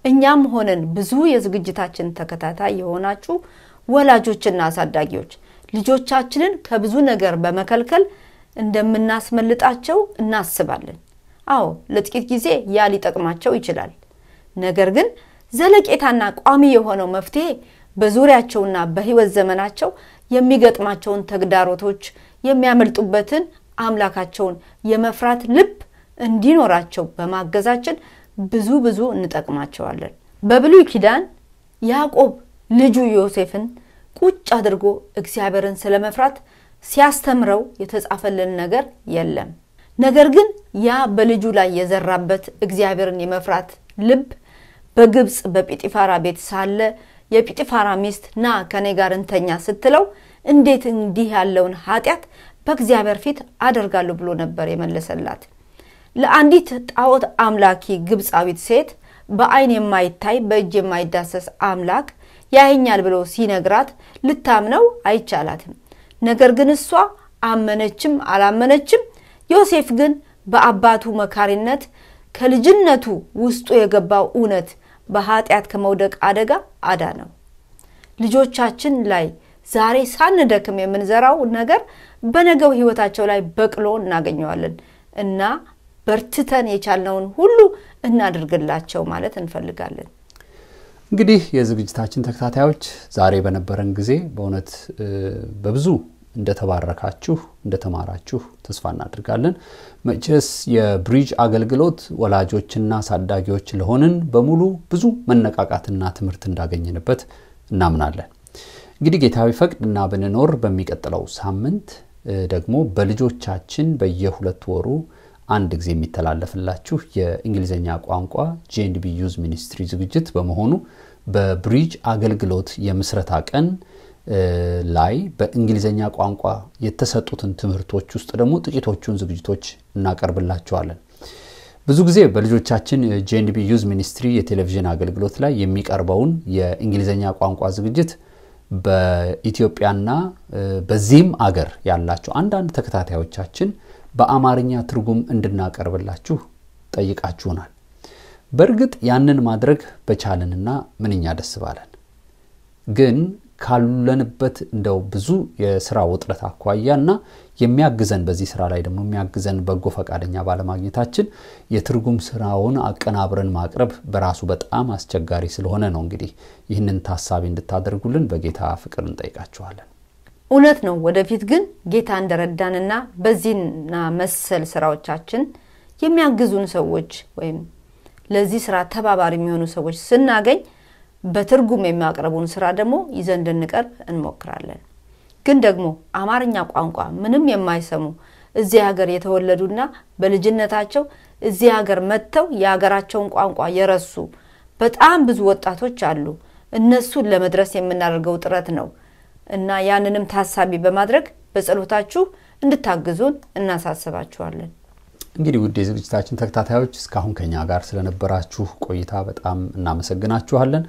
እኛም ሆነን ብዙ የዝግጅታችን ተከታታይ የሆናችሁ ወላጆችና አሳዳጊዎች ልጆቻችንን ከብዙ ነገር በመከልከል እንደምናስመልጣቸው እናስባለን አው ለጥቂት ጊዜ ያ ሊጠቅማቸው ይችላል ነገር ግን ዘለቄታና ቋሚ የሆነው መፍትሄ በዙሪያቸውና በህይወት ዘመናቸው የሚገጥማቸውን ተግዳሮቶች የሚያመልጡበትን አምላካቸውን የመፍራት ልብ እንዲኖራቸው በማገዛችን ብዙ ብዙ እንጠቅማቸዋለን በብሉይ ኪዳን ያዕቆብ ልጁ ዮሴፍን ቁጭ አድርጎ እግዚአብሔርን ስለመፍራት ሲያስተምረው የተጻፈልን ነገር የለም ነገር ግን ያ በልጁ ላይ የዘራበት እግዚአብሔርን የመፍራት ልብ በግብጽ በጲጢፋራ ቤት ሳለ የጲጢፋራ ሚስት ና ከኔ ጋር እንተኛ ስትለው እንዴት እንዲህ ያለውን ኃጢያት በእግዚአብሔር ፊት አደርጋለሁ ብሎ ነበር የመለሰላት ለአንዲት ጣዖት አምላኪ ግብጻዊት ሴት በአይን የማይታይ በእጅ የማይዳሰስ አምላክ ያየኛል ብሎ ሲነግራት ልታምነው አይቻላትም ነገር ግን እሷ አመነችም አላመነችም ዮሴፍ ግን በአባቱ መካሪነት ከልጅነቱ ውስጡ የገባው ኡነት በኃጢያት ከመውደቅ አደጋ አዳነው ልጆቻችን ላይ ዛሬ ሳንደክም የምንዘራው ነገር በነገው ህይወታቸው ላይ በቅሎ እናገኘዋለን እና በርትተን የቻልነውን ሁሉ እናድርግላቸው ማለት እንፈልጋለን እንግዲህ የዝግጅታችን ተከታታዮች ዛሬ በነበረን ጊዜ በእውነት በብዙ እንደተባረካችሁ እንደተማራችሁ ተስፋ እናድርጋለን መቼስ የብሪጅ አገልግሎት ወላጆችና ሳዳጊዎች ለሆንን በሙሉ ብዙ መነቃቃትና ትምርት እንዳገኘንበት እናምናለን እንግዲህ ጌታዊ ፈቅድና በነኖር በሚቀጥለው ሳምንት ደግሞ በልጆቻችን በየሁለት ወሩ አንድ ጊዜ የሚተላለፍላችሁ የእንግሊዘኛ ቋንቋ G and B Ministry ዝግጅት በመሆኑ በብሪጅ አገልግሎት የምስረታ ቀን ላይ በእንግሊዘኛ ቋንቋ የተሰጡትን ትምህርቶች ውስጥ ደግሞ ጥቂቶቹን ዝግጅቶች እናቀርብላችኋለን ብዙ ጊዜ በልጆቻችን G and B Ministry የቴሌቪዥን አገልግሎት ላይ የሚቀርበውን የእንግሊዘኛ ቋንቋ ዝግጅት በኢትዮጵያና በዚህም አገር ያላችሁ አንዳንድ ተከታታዮቻችን በአማርኛ ትርጉም እንድናቀርብላችሁ ጠይቃችሁናል በርግጥ ያንን ማድረግ በቻለንና ምንኛ ደስ ባለን ግን ካሉለንበት እንደው ብዙ የሥራ ወጥረት አቋያና የሚያግዘን በዚህ ሥራ ላይ ደግሞ የሚያግዘን በጎ ፈቃደኛ ባለማግኘታችን የትርጉም ሥራውን አቀናብረን ማቅረብ በራሱ በጣም አስቸጋሪ ስለሆነ ነው እንግዲህ ይህንን ታሳቢ እንድታደርጉልን በጌታ ፍቅር እንጠይቃችኋለን እውነት ነው ወደፊት ግን ጌታ እንደረዳንና በዚህና መሰል ሥራዎቻችን የሚያግዙን ሰዎች ወይም ለዚህ ሥራ ተባባሪ የሚሆኑ ሰዎች ስናገኝ በትርጉም የሚያቀርቡን ሥራ ደግሞ ይዘን እንደንቀርብ እንሞክራለን ግን ደግሞ አማርኛ ቋንቋ ምንም የማይሰሙ እዚህ ሀገር የተወለዱና በልጅነታቸው እዚህ ሀገር መጥተው ያገራቸውን ቋንቋ የረሱ በጣም ብዙ ወጣቶች አሉ እነሱን ለመድረስ የምናደርገው ጥረት ነው እና ያንንም ታሳቢ በማድረግ በጸሎታችሁ እንድታግዙን እናሳስባችኋለን እንግዲህ ውድ የዝግጅታችን ተከታታዮች እስካሁን ከኛ ጋር ስለነበራችሁ ቆይታ በጣም እናመሰግናችኋለን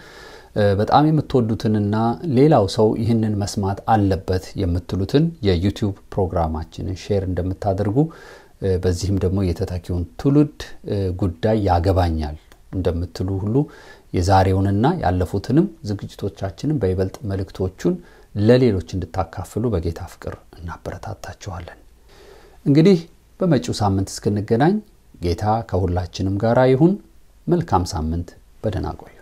በጣም የምትወዱትንና ሌላው ሰው ይህንን መስማት አለበት የምትሉትን የዩቲዩብ ፕሮግራማችንን ሼር እንደምታደርጉ በዚህም ደግሞ የተታኪውን ትውልድ ጉዳይ ያገባኛል እንደምትሉ ሁሉ የዛሬውንና ያለፉትንም ዝግጅቶቻችንን በይበልጥ መልእክቶቹን ለሌሎች እንድታካፍሉ በጌታ ፍቅር እናበረታታችኋለን እንግዲህ በመጪው ሳምንት እስከነገናኝ ጌታ ከሁላችንም ጋር ይሁን መልካም ሳምንት በደህና ቆዩ